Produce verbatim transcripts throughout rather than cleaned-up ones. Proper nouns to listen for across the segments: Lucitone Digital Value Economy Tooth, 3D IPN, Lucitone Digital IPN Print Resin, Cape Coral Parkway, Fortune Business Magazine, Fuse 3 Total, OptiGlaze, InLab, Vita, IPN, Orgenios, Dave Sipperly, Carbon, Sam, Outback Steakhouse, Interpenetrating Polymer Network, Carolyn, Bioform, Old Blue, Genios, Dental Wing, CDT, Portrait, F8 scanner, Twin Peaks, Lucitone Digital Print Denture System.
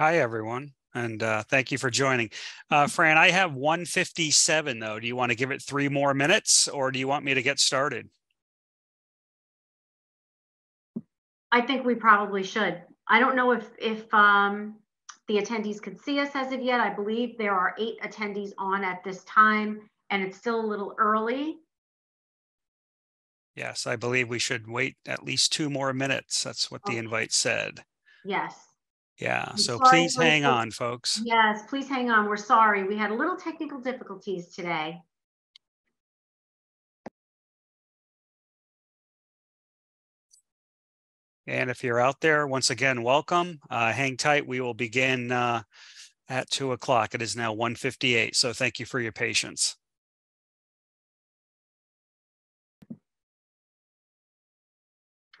Hi, everyone. And uh, thank you for joining. Uh, Fran, I have one fifty-seven, though. Do you want to give it three more minutes or do you want me to get started? I think we probably should. I don't know if, if um, the attendees could see us as of yet. I believe there are eight attendees on at this time, and it's still a little early. Yes, I believe we should wait at least two more minutes. That's what okay. the invite said. Yes. Yeah, I'm so sorry, please hang please, on, folks. Yes, please hang on. We're sorry. We had a little technical difficulties today. And if you're out there, once again, welcome. Uh, hang tight. We will begin uh, at two o'clock. It is now one fifty-eight, so thank you for your patience.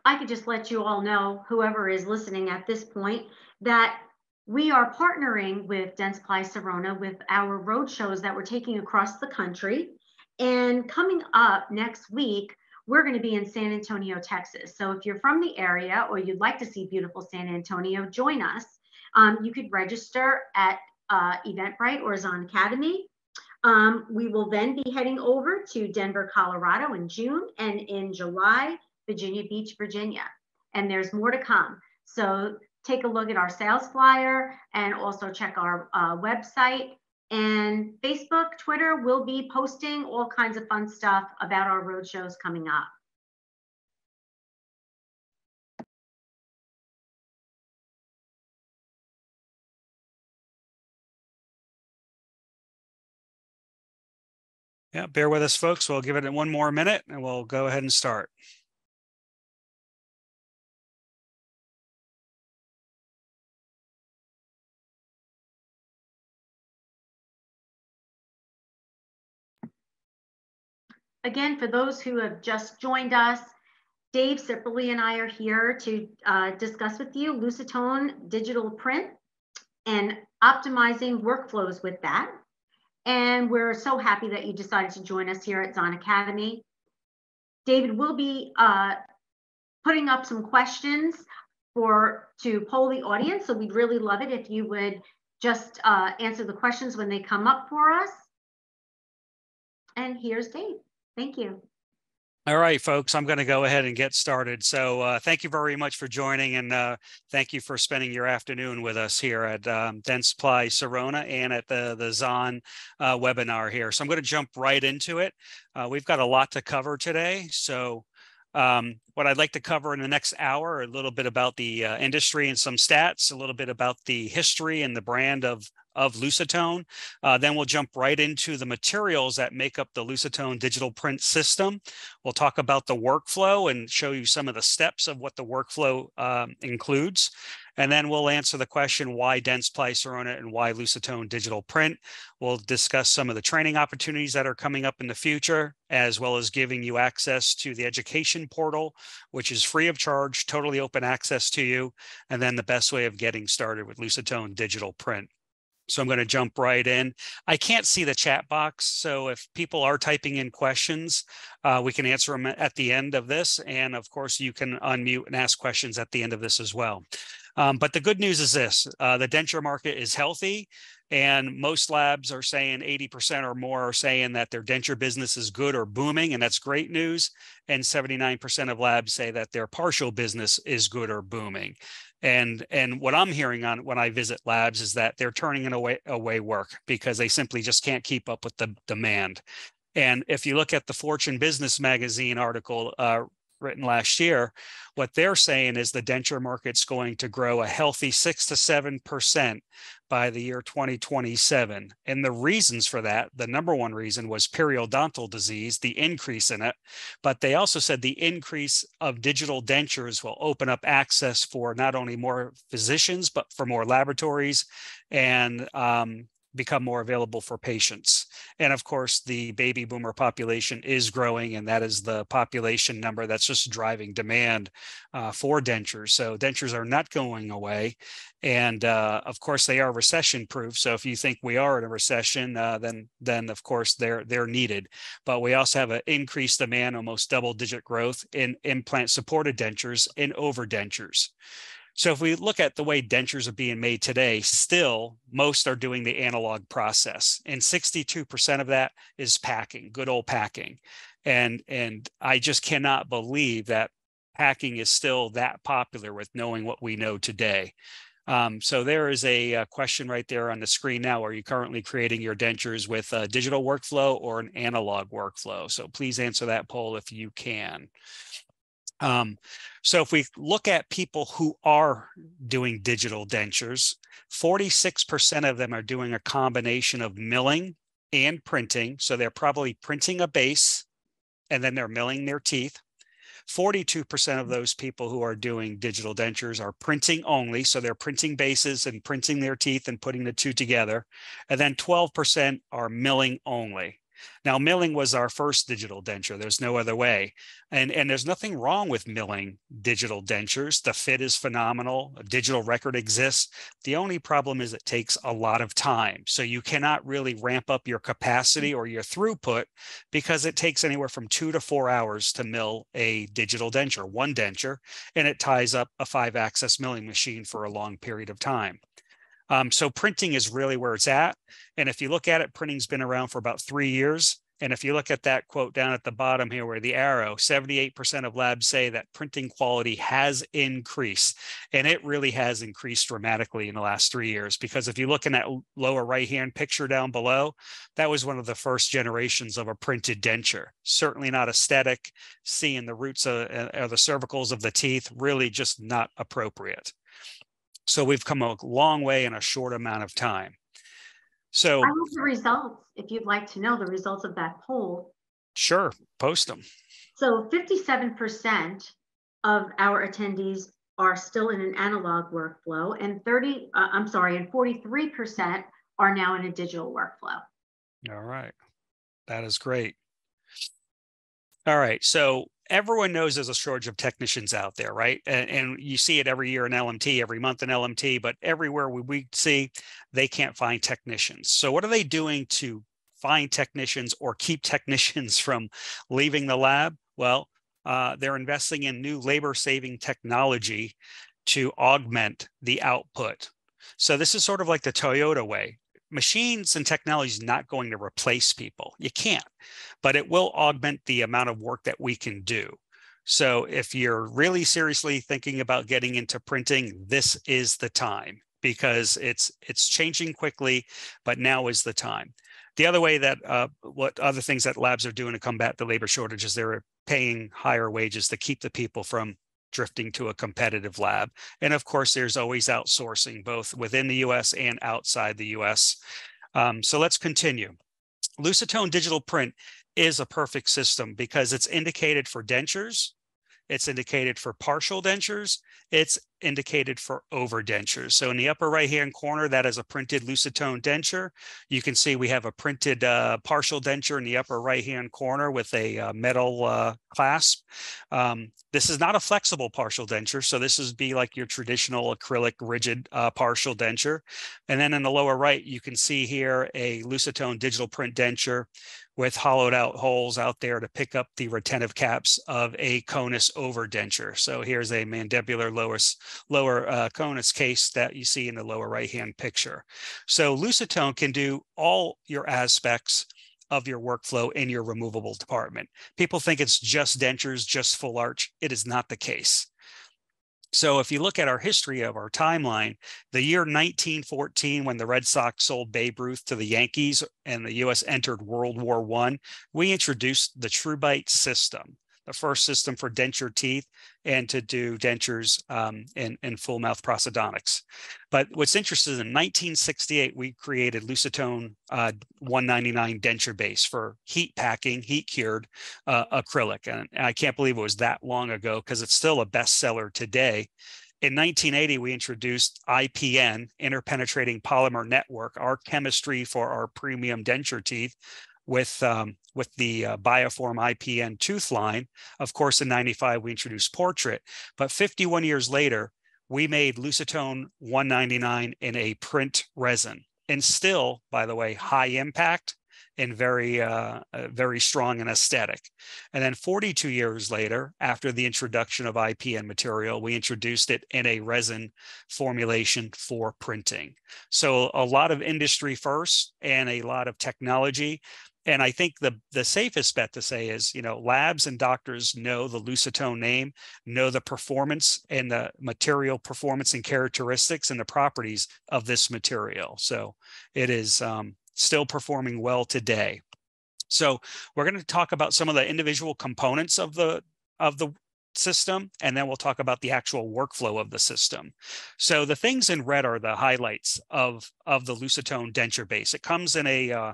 I could just let you all know, whoever is listening at this point, that we are partnering with Dentsply Sirona with our road shows that we're taking across the country. And coming up next week, we're going to be in San Antonio, Texas. So if you're from the area or you'd like to see beautiful San Antonio, join us. Um, you could register at uh, Eventbrite or Zahn Academy. Um, we will then be heading over to Denver, Colorado in June, and in July, Virginia Beach, Virginia. And there's more to come. So take a look at our sales flyer and also check our uh, website. And Facebook, Twitter will be posting all kinds of fun stuff about our roadshows coming up. Yeah, bear with us, folks. We'll give it one more minute and we'll go ahead and start. Again, for those who have just joined us, Dave Sipperly and I are here to uh, discuss with you Lucitone Digital Print and optimizing workflows with that. And we're so happy that you decided to join us here at Zahn Academy. David will be uh, putting up some questions for to poll the audience. So we'd really love it if you would just uh, answer the questions when they come up for us. And here's Dave. Thank you. All right, folks, I'm going to go ahead and get started. So uh, thank you very much for joining, and uh, thank you for spending your afternoon with us here at um, Dentsply Sirona and at the, the Zahn uh, webinar here. So I'm going to jump right into it. Uh, we've got a lot to cover today. So um, what I'd like to cover in the next hour, a little bit about the uh, industry and some stats, a little bit about the history and the brand of of Lucitone. Uh, then we'll jump right into the materials that make up the Lucitone digital print system. We'll talk about the workflow and show you some of the steps of what the workflow um, includes. And then we'll answer the question, why Dentsply Sirona and why Lucitone digital print? We'll discuss some of the training opportunities that are coming up in the future, as well as giving you access to the education portal, which is free of charge, totally open access to you. And then the best way of getting started with Lucitone digital print. So I'm going to jump right in. I can't see the chat box, so if people are typing in questions, uh, we can answer them at the end of this. And of course, you can unmute and ask questions at the end of this as well. Um, but the good news is this, uh, the denture market is healthy. And most labs are saying eighty percent or more are saying that their denture business is good or booming, and that's great news. And seventy-nine percent of labs say that their partial business is good or booming. And, and what I'm hearing on when I visit labs is that they're turning in away, away work because they simply just can't keep up with the demand. And if you look at the Fortune Business Magazine article uh, written last year, what they're saying is the denture market's going to grow a healthy six to seven percent by the year twenty twenty-seven. And the reasons for that, the number one reason was periodontal disease, the increase in it. But they also said the increase of digital dentures will open up access for not only more physicians, but for more laboratories and um, become more available for patients. And of course, the baby boomer population is growing, and that is the population number that's just driving demand uh, for dentures. So dentures are not going away. And uh, of course, they are recession proof. So if you think we are in a recession, uh, then then of course they're they're needed. But we also have an increased demand, almost double digit growth in implant supported dentures and overdentures. So if we look at the way dentures are being made today, still most are doing the analog process, and sixty-two percent of that is packing, good old packing. And, and I just cannot believe that packing is still that popular with knowing what we know today. Um, so there is a, a question right there on the screen now. Are you currently creating your dentures with a digital workflow or an analog workflow? So please answer that poll if you can. Um, so if we look at people who are doing digital dentures, forty-six percent of them are doing a combination of milling and printing. So they're probably printing a base and then they're milling their teeth. forty-two percent of those people who are doing digital dentures are printing only. So they're printing bases and printing their teeth and putting the two together. And then twelve percent are milling only. Now, milling was our first digital denture. There's no other way. And, and there's nothing wrong with milling digital dentures. The fit is phenomenal. A digital record exists. The only problem is it takes a lot of time. So you cannot really ramp up your capacity or your throughput because it takes anywhere from two to four hours to mill a digital denture, one denture, and it ties up a five-axis milling machine for a long period of time. Um, so printing is really where it's at. And if you look at it, printing's been around for about three years. And if you look at that quote down at the bottom here where the arrow, seventy-eight percent of labs say that printing quality has increased. And it really has increased dramatically in the last three years. Because if you look in that lower right-hand picture down below, that was one of the first generations of a printed denture. Certainly not aesthetic, seeing the roots or the cervicals of the teeth, really just not appropriate. So we've come a long way in a short amount of time. So I have the results, if you'd like to know the results of that poll. Sure, post them. So fifty-seven percent of our attendees are still in an analog workflow, and thirty, uh, I'm sorry, and forty-three percent are now in a digital workflow. All right, that is great. All right, so everyone knows there's a shortage of technicians out there, right? And, and you see it every year in L M T, every month in L M T, but everywhere we, we see they can't find technicians. So what are they doing to find technicians or keep technicians from leaving the lab? Well, uh, they're investing in new labor-saving technology to augment the output. So this is sort of like the Toyota way. Machines and technology is not going to replace people. You can't, but it will augment the amount of work that we can do. So if you're really seriously thinking about getting into printing, this is the time, because it's it's changing quickly, but now is the time. The other way that uh, what other things that labs are doing to combat the labor shortage is they're paying higher wages to keep the people from drifting to a competitive lab. And of course, there's always outsourcing, both within the U S and outside the U S. Um, so let's continue. Lucitone Digital Print is a perfect system because it's indicated for dentures, it's indicated for partial dentures, it's indicated for overdentures. So in the upper right-hand corner, that is a printed Lucitone denture. You can see we have a printed uh, partial denture in the upper right-hand corner with a uh, metal uh, clasp. Um, this is not a flexible partial denture, so this would be like your traditional acrylic rigid uh, partial denture. And then in the lower right, you can see here a Lucitone Digital Print denture with hollowed out holes out there to pick up the retentive caps of a conus overdenture. So here's a mandibular lower lower uh, conus case that you see in the lower right-hand picture. So Lucitone can do all your aspects of your workflow in your removable department. People think it's just dentures, just full arch. It is not the case. So if you look at our history of our timeline, the year nineteen fourteen, when the Red Sox sold Babe Ruth to the Yankees and the U S entered World War One, we introduced the Trubyte system, the first system for denture teeth and to do dentures um, and, and full mouth prosthodontics. But what's interesting is in nineteen sixty-eight, we created Lucitone uh, one ninety-nine denture base for heat packing, heat cured uh, acrylic. And I can't believe it was that long ago because it's still a bestseller today. In nineteen eighty, we introduced I P N, Interpenetrating Polymer Network, our chemistry for our premium denture teeth, with um, with the uh, Bioform I P N tooth line. Of course, in ninety-five, we introduced Portrait, but fifty-one years later, we made Lucitone one ninety-nine in a print resin. And still, by the way, high impact, and very, uh, very strong and aesthetic. And then forty-two years later, after the introduction of I P N material, we introduced it in a resin formulation for printing. So a lot of industry firsts and a lot of technology. And I think the, the safest bet to say is, you know, labs and doctors know the Lucitone name, know the performance and the material performance and characteristics and the properties of this material. So it is um, still performing well today. So we're going to talk about some of the individual components of the of the system, and then we'll talk about the actual workflow of the system. So the things in red are the highlights of, of the Lucitone denture base. It comes in a... Uh,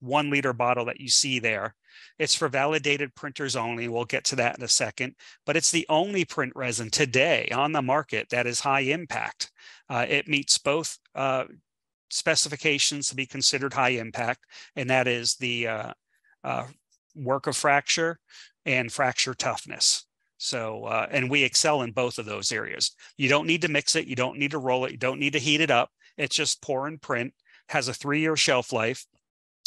one liter bottle that you see there. It's for validated printers only. We'll get to that in a second, but it's the only print resin today on the market that is high impact. Uh, it meets both uh, specifications to be considered high impact, and that is the uh, uh, work of fracture and fracture toughness. So, uh, and we excel in both of those areas. You don't need to mix it. You don't need to roll it. You don't need to heat it up. It's just pour and print, has a three-year shelf life.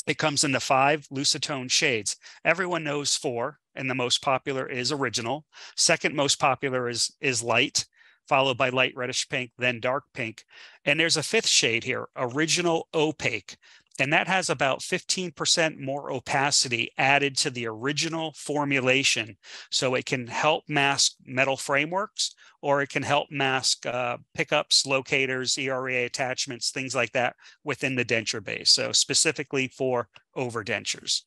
It comes in the five Lucitone shades. Everyone knows four, and the most popular is original. Second most popular is, is light, followed by light reddish pink, then dark pink. And there's a fifth shade here, original opaque. And that has about fifteen percent more opacity added to the original formulation. So it can help mask metal frameworks, or it can help mask uh, pickups, locators, E R A attachments, things like that within the denture base. So specifically for overdentures.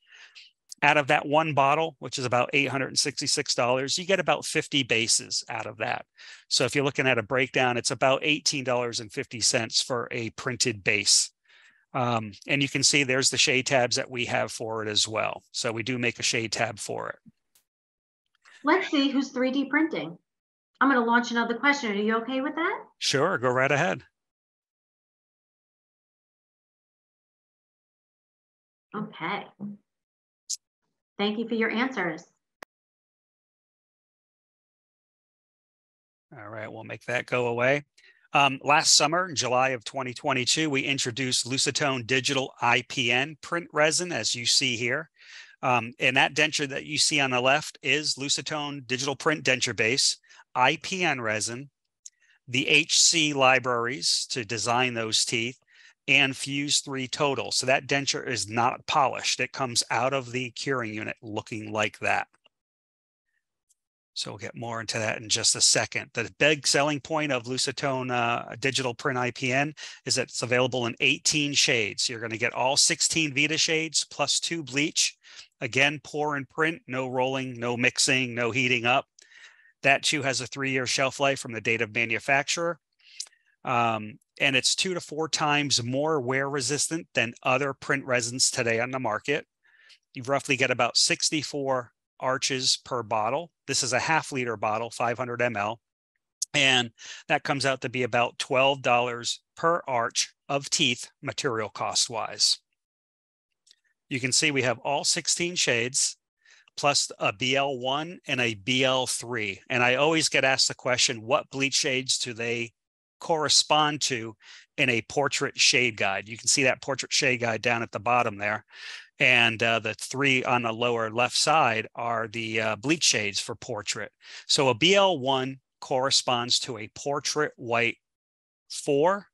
Out of that one bottle, which is about eight hundred sixty-six dollars, you get about fifty bases out of that. So if you're looking at a breakdown, it's about eighteen dollars and fifty cents for a printed base. Um, and you can see there's the shade tabs that we have for it as well. So we do make a shade tab for it. Let's see who's three D printing. I'm going to launch another question. Are you okay with that? Sure, go right ahead. Okay. Thank you for your answers. All right, we'll make that go away. Um, last summer, in July of twenty twenty-two, we introduced Lucitone Digital I P N Print Resin, as you see here. Um, and that denture that you see on the left is Lucitone Digital Print Denture Base, I P N resin, the H C libraries to design those teeth, and Fuse three Total. So that denture is not polished. It comes out of the curing unit looking like that. So we'll get more into that in just a second. The big selling point of Lucitone uh, Digital Print I P N is that it's available in eighteen shades. You're going to get all sixteen Vita shades plus two bleach. Again, pour and print, no rolling, no mixing, no heating up. That too has a three-year shelf life from the date of manufacturer. Um, and it's two to four times more wear resistant than other print resins today on the market. You roughly get about sixty-four arches per bottle. This is a half liter bottle, five hundred milliliters, and that comes out to be about twelve dollars per arch of teeth material cost wise. You can see we have all sixteen shades plus a B L one and a B L three. And I always get asked the question, what bleach shades do they correspond to in a portrait shade guide? You can see that portrait shade guide down at the bottom there. And uh, the three on the lower left side are the uh, bleach shades for portrait. So a B L one corresponds to a portrait white four,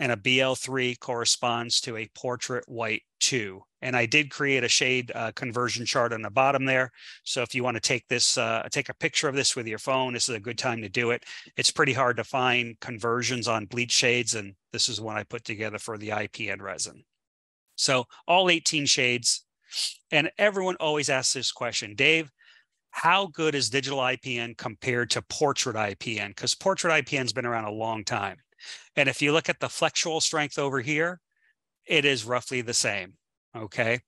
and a B L three corresponds to a portrait white two. And I did create a shade uh, conversion chart on the bottom there. So if you want to take this, uh, take a picture of this with your phone, this is a good time to do it. It's pretty hard to find conversions on bleach shades, and this is one I put together for the I P N resin. So all eighteen shades, and everyone always asks this question, Dave, how good is digital I P N compared to portrait I P N? Because portrait I P N has been around a long time. And if you look at the flexural strength over here, it is roughly the same, okay?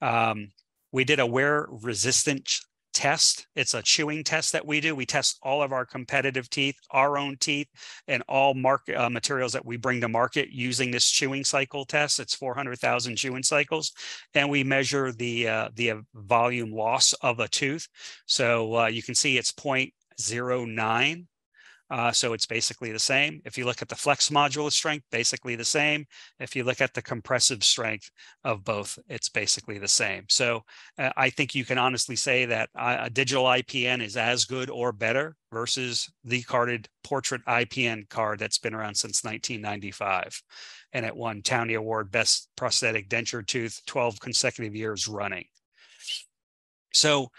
Um, we did a wear resistant test. It's a chewing test that we do. We test all of our competitive teeth, our own teeth, and all market, uh, materials that we bring to market using this chewing cycle test. It's four hundred thousand chewing cycles, and we measure the uh, the volume loss of a tooth. So uh, you can see it's zero point zero nine Uh, so it's basically the same. If you look at the flex modulus strength, basically the same. If you look at the compressive strength of both, it's basically the same. So uh, I think you can honestly say that uh, a digital I P N is as good or better versus the carded Portrait I P N card that's been around since nineteen ninety-five. And it won Townie Award Best Prosthetic Denture Tooth twelve consecutive years running. So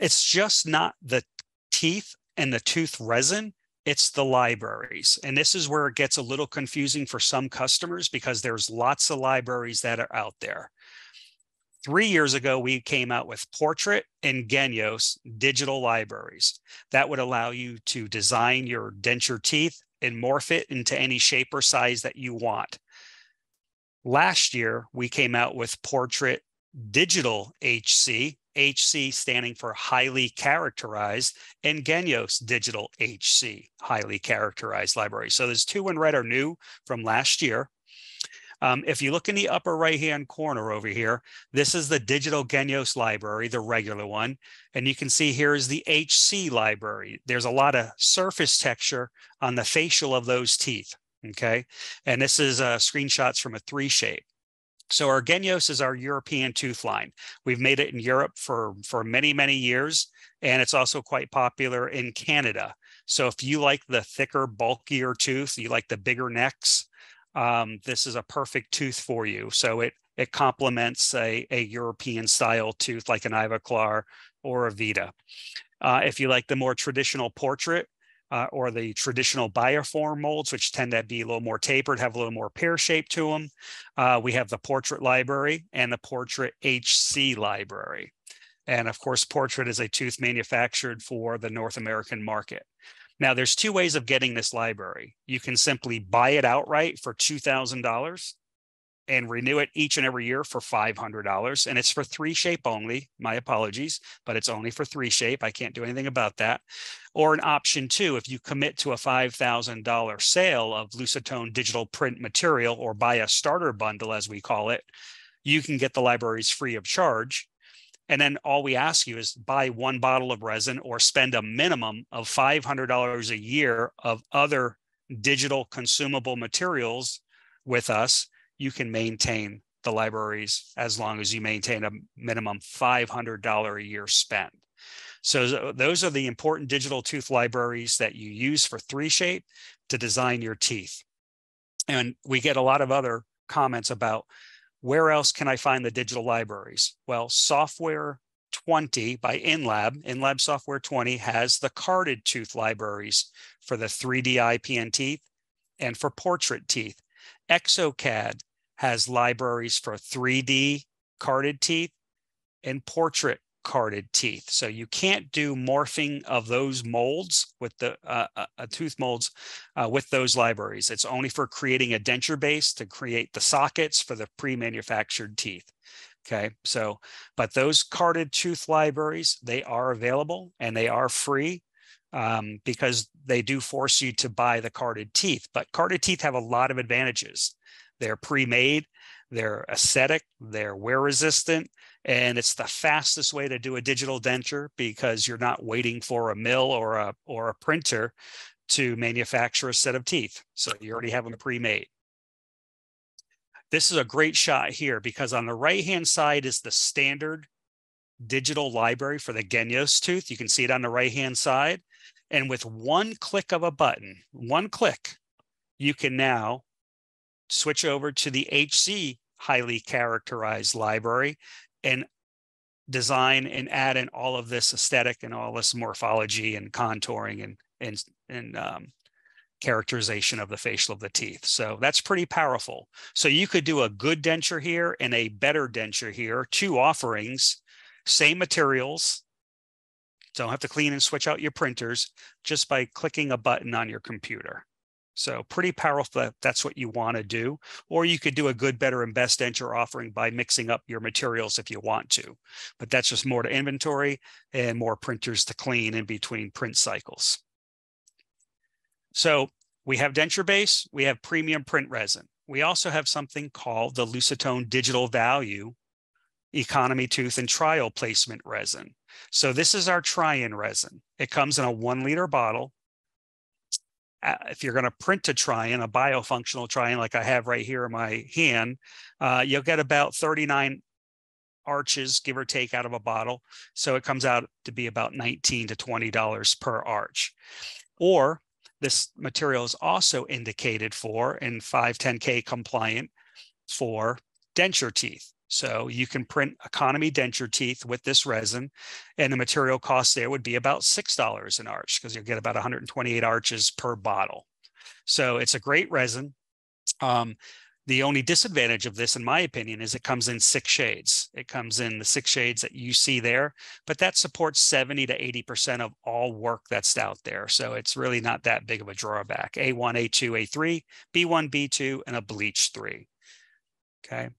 it's just not the teeth and the tooth resin, it's the libraries. And this is where it gets a little confusing for some customers because there's lots of libraries that are out there. Three years ago, we came out with Portrait and Genios digital libraries that would allow you to design your denture teeth and morph it into any shape or size that you want. Last year, we came out with Portrait Digital H C, H C standing for highly characterized, and Genios Digital H C, highly characterized library. So those two in red are new from last year. Um, if you look in the upper right-hand corner over here, this is the digital Genios library, the regular one. And you can see here is the H C library. There's a lot of surface texture on the facial of those teeth, okay? And this is uh, screenshots from a three shape. So Orgenios is our European tooth line. We've made it in Europe for, for many, many years, and it's also quite popular in Canada. So if you like the thicker, bulkier tooth, you like the bigger necks, um, this is a perfect tooth for you. So it, it complements a, a European-style tooth like an Ivoclar or a Vita. Uh, if you like the more traditional Portrait, Uh, or the traditional Bioform molds, which tend to be a little more tapered, have a little more pear shape to them. Uh, we have the Portrait library and the Portrait H C library. And of course, Portrait is a tooth manufactured for the North American market. Now, there's two ways of getting this library. You can simply buy it outright for two thousand dollars and renew it each and every year for five hundred dollars. And it's for three shape only, my apologies, but it's only for three shape. I can't do anything about that. Or an option two, if you commit to a five thousand dollar sale of Lucitone digital print material or buy a starter bundle, as we call it, you can get the libraries free of charge. And then all we ask you is buy one bottle of resin or spend a minimum of five hundred dollars a year of other digital consumable materials with us. You can maintain the libraries as long as you maintain a minimum five hundred dollars a year spend. So those are the important digital tooth libraries that you use for three shape to design your teeth. And we get a lot of other comments about where else can I find the digital libraries? Well, Software twenty by InLab, InLab Software twenty has the carded tooth libraries for the three D I P N teeth and for Portrait teeth. Exocad has libraries for three D carded teeth and Portrait carded teeth. So you can't do morphing of those molds with the uh, uh, tooth molds uh, with those libraries. It's only for creating a denture base to create the sockets for the pre-manufactured teeth. Okay, so but those carded tooth libraries, they are available and they are free. Um, because they do force you to buy the carded teeth. But carded teeth have a lot of advantages. They're pre-made, they're aesthetic, they're wear resistant, and it's the fastest way to do a digital denture because you're not waiting for a mill or a, or a printer to manufacture a set of teeth. So you already have them pre-made. This is a great shot here because on the right-hand side is the standard digital library for the Genios tooth. You can see it on the right-hand side. And with one click of a button, one click, you can now switch over to the H C highly characterized library and design and add in all of this aesthetic and all this morphology and contouring and, and, and um, characterization of the facial of the teeth. So that's pretty powerful. So you could do a good denture here and a better denture here, two offerings, same materials. Don't have to clean and switch out your printers just by clicking a button on your computer. So pretty powerful that that's what you want to do. Or you could do a good, better, and best denture offering by mixing up your materials if you want to. But that's just more to inventory and more printers to clean in between print cycles. So we have denture base, we have premium print resin. We also have something called the Lucitone Digital Value Economy Tooth and Trial Placement Resin. So this is our try-in resin. It comes in a one liter bottle. if you're going to print a trian, a biofunctional trian like I have right here in my hand, uh, you'll get about thirty-nine arches, give or take, out of a bottle. So it comes out to be about nineteen to twenty dollars per arch. Or this material is also indicated for and five ten K compliant for denture teeth. So you can print economy denture teeth with this resin, and the material cost there would be about six dollars an arch, because you'll get about one hundred twenty-eight arches per bottle. So it's a great resin. Um, the only disadvantage of this, in my opinion, is it comes in six shades. It comes in the six shades that you see there, but that supports seventy to eighty percent of all work that's out there. So it's really not that big of a drawback. A one, A two, A three, B one, B two, and a bleach three. Okay,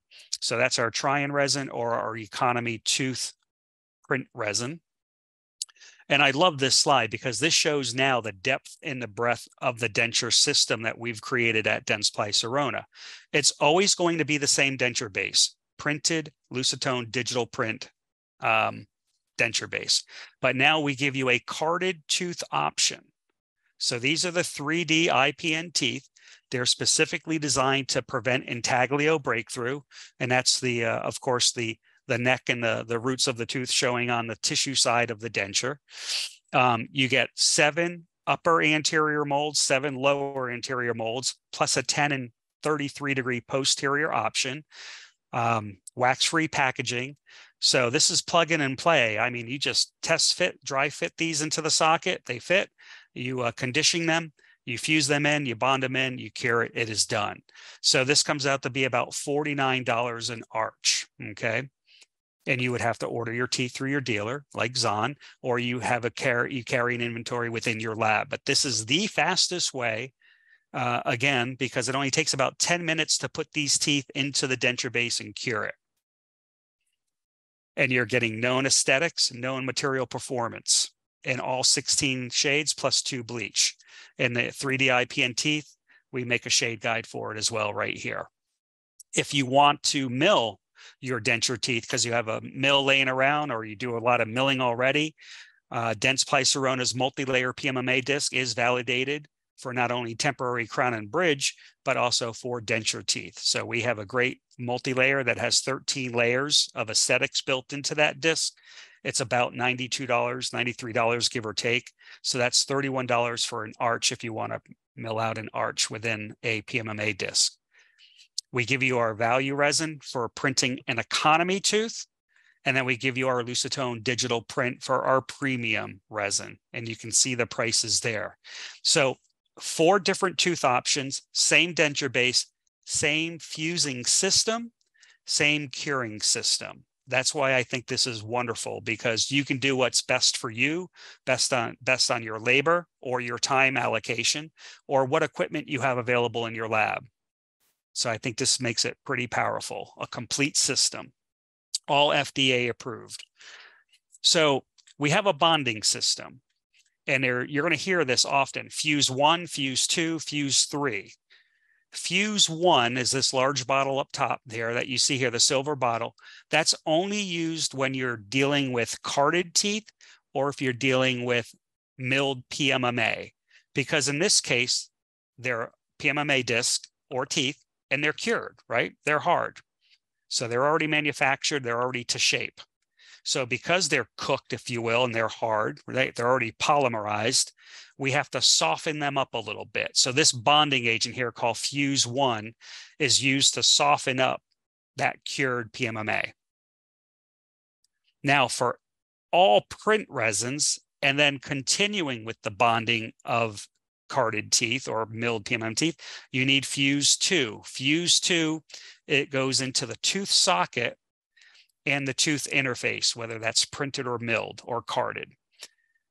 so that's our Trian resin, or our economy tooth print resin. And I love this slide because this shows now the depth and the breadth of the denture system that we've created at Dentsply Sirona. It's always going to be the same denture base, printed Lucitone digital print um, denture base. But now we give you a carded tooth option. So these are the three D I P N teeth. They're specifically designed to prevent intaglio breakthrough. And that's the, uh, of course, the, the neck and the, the roots of the tooth showing on the tissue side of the denture. Um, you get seven upper anterior molds, seven lower anterior molds, plus a ten and thirty-three degree posterior option, um, wax-free packaging. So this is plug in and play. I mean, you just test fit, dry fit these into the socket, they fit, you uh, condition them, you fuse them in, you bond them in, you cure it, it is done. So this comes out to be about forty-nine dollars an arch, okay? And you would have to order your teeth through your dealer, like Zahn, or you have a car you carry an inventory within your lab. But this is the fastest way, uh, again, because it only takes about ten minutes to put these teeth into the denture base and cure it. And you're getting known aesthetics, known material performance in all sixteen shades plus two bleach. And the three D I P N teeth, we make a shade guide for it as well right here. If you want to mill your denture teeth because you have a mill laying around or you do a lot of milling already, uh, Dentsply Sirona's multi-layer P M M A disc is validated for not only temporary crown and bridge, but also for denture teeth. So we have a great multi-layer that has thirteen layers of aesthetics built into that disc. It's about ninety-two dollars, ninety-three dollars, give or take. So that's thirty-one dollars for an arch if you want to mill out an arch within a P M M A disc. We give you our value resin for printing an economy tooth. And then we give you our Lucitone digital print for our premium resin. And you can see the prices there. So four different tooth options, same denture base, same fusing system, same curing system. That's why I think this is wonderful, because you can do what's best for you, best on best on your labor or your time allocation or what equipment you have available in your lab. So I think this makes it pretty powerful, a complete system, all F D A approved. So we have a bonding system, and there, you're going to hear this often, Fuse one, Fuse two, Fuse three. Fuse one is this large bottle up top there that you see here, the silver bottle. That's only used when you're dealing with carded teeth or if you're dealing with milled P M M A, because in this case, they're P M M A disc or teeth and they're cured, right? They're hard. So they're already manufactured, they're already to shape. So because they're cooked, if you will, and they're hard, right? They're already polymerized, we have to soften them up a little bit. So this bonding agent here called Fuse one is used to soften up that cured P M M A. Now for all print resins, and then continuing with the bonding of carded teeth or milled P M M teeth, you need Fuse two. Fuse two, it goes into the tooth socket and the tooth interface, whether that's printed or milled or carded.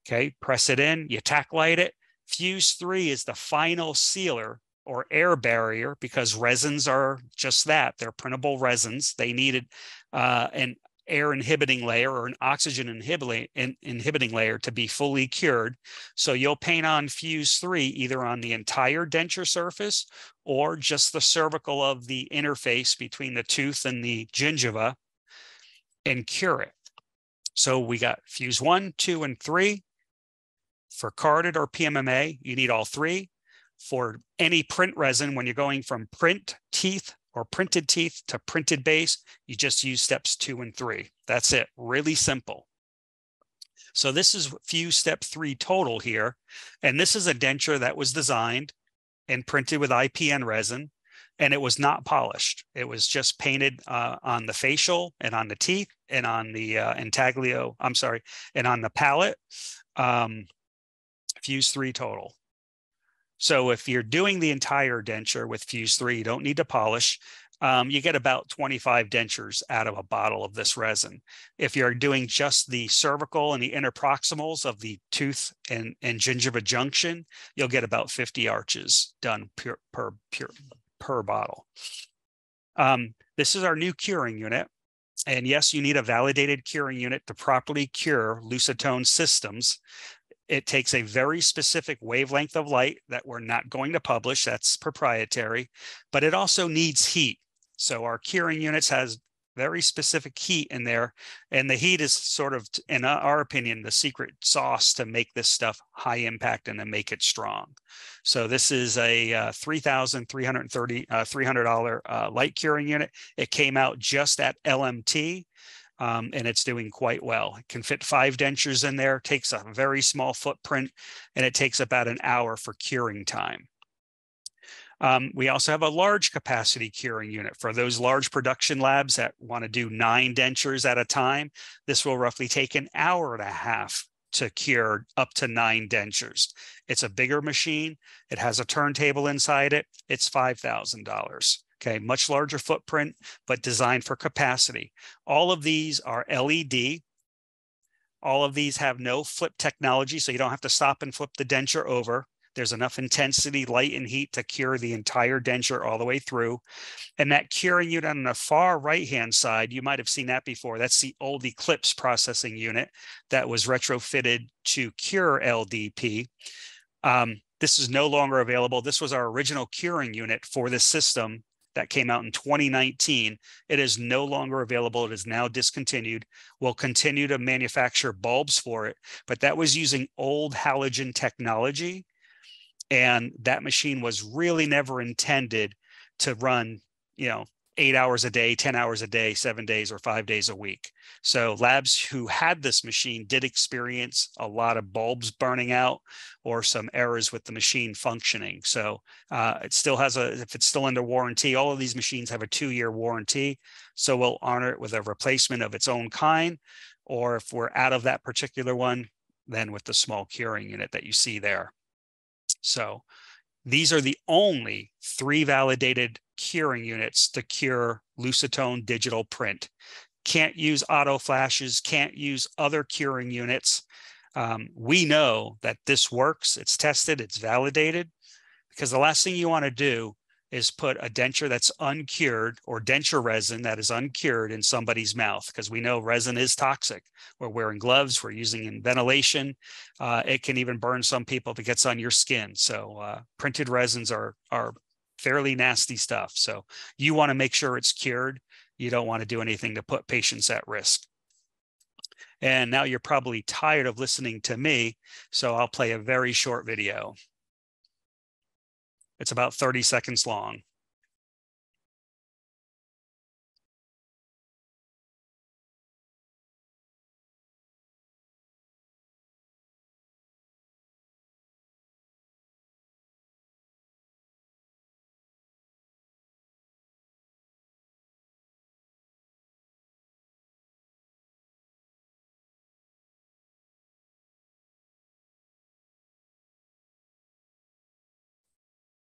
Okay, press it in, you TacLite it. Fuse three is the final sealer or air barrier, because resins are just that, they're printable resins. They needed uh, an air inhibiting layer or an oxygen inhibiting, in, inhibiting layer to be fully cured. So you'll paint on Fuse three either on the entire denture surface or just the cervical of the interface between the tooth and the gingiva, and cure it. So we got Fuse one, two, and three. For carded or P M M A, you need all three. for any print resin. When you're going from print teeth or printed teeth to printed base, you just use steps two and three. That's it, really simple. So this is Fuse Step three Total here. And this is a denture that was designed and printed with I P N resin, and it was not polished. It was just painted uh, on the facial and on the teeth and on the uh, intaglio, I'm sorry, and on the palate, um, Fuse three Total. So if you're doing the entire denture with Fuse three, you don't need to polish. Um, you get about twenty-five dentures out of a bottle of this resin. If you're doing just the cervical and the interproximals of the tooth and, and gingiva junction, you'll get about fifty arches done per, per, per, per bottle. Um, this is our new curing unit. And yes, you need a validated curing unit to properly cure Lucitone systems. It takes a very specific wavelength of light that we're not going to publish, that's proprietary, but it also needs heat. So our curing units has very specific heat in there, and the heat is sort of, in our opinion, the secret sauce to make this stuff high impact and to make it strong. So this is a uh, three thousand three hundred thirty dollars uh, three hundred dollar uh, light curing unit. It came out just at L M T, um, and it's doing quite well. It can fit five dentures in there, takes a very small footprint, and it takes about an hour for curing time. Um, we also have a large capacity curing unit for those large production labs that want to do nine dentures at a time. This will roughly take an hour and a half to cure up to nine dentures. It's a bigger machine. It has a turntable inside it. It's five thousand dollars. Okay, much larger footprint, but designed for capacity. All of these are L E D. All of these have no flip technology, so you don't have to stop and flip the denture over. There's enough intensity, light, and heat to cure the entire denture all the way through. And that curing unit on the far right-hand side, you might have seen that before. That's the old Eclipse processing unit that was retrofitted to cure L D P. Um, this is no longer available. This was our original curing unit for this system that came out in twenty nineteen. It is no longer available. It is now discontinued. We'll continue to manufacture bulbs for it, but that was using old halogen technology. And that machine was really never intended to run, you know, eight hours a day, ten hours a day, seven days or five days a week. So labs who had this machine did experience a lot of bulbs burning out or some errors with the machine functioning. So uh, it still has a, if it's still under warranty, all of these machines have a two-year warranty. So we'll honor it with a replacement of its own kind, or if we're out of that particular one, then with the small curing unit that you see there. So these are the only three validated curing units to cure Lucitone digital print. Can't use auto flashes, can't use other curing units. Um, we know that this works, it's tested, it's validated, because the last thing you want to do is put a denture that's uncured or denture resin that is uncured in somebody's mouth, because we know resin is toxic. We're wearing gloves, we're using in ventilation. Uh, it can even burn some people if it gets on your skin. So uh, printed resins are, are fairly nasty stuff. So you wanna make sure it's cured. You don't wanna do anything to put patients at risk. And now you're probably tired of listening to me, so I'll play a very short video. It's about thirty seconds long.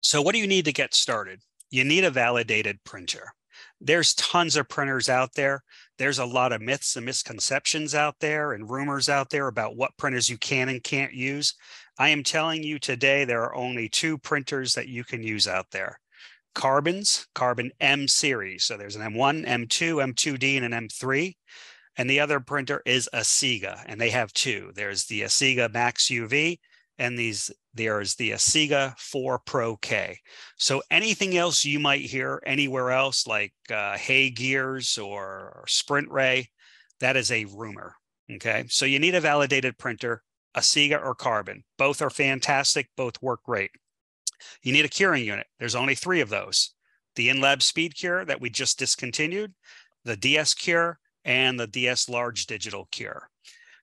So what do you need to get started? You need a validated printer. There's tons of printers out there. There's a lot of myths and misconceptions out there and rumors out there about what printers you can and can't use. I am telling you today, there are only two printers that you can use out there. Carbon's, Carbon M series. So there's an M one, M two, M two D, and an M three. And the other printer is Asiga, and they have two. There's the Asiga Max U V, and these there's the Asiga four Pro K. So anything else you might hear anywhere else, like uh, Hay Gears or Sprint Ray, that is a rumor, okay? So you need a validated printer, Asiga or Carbon. Both are fantastic, both work great. You need a curing unit. There's only three of those. The InLab Speed Cure that we just discontinued, the D S Cure, and the D S Large Digital Cure.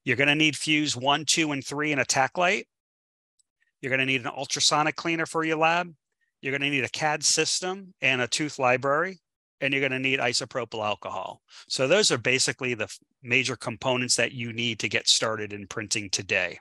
You're going to need Fuse one, two, and three in a TacLite. You're going to need an ultrasonic cleaner for your lab. You're going to need a C A D system and a tooth library. And you're going to need isopropyl alcohol. So those are basically the major components that you need to get started in printing today.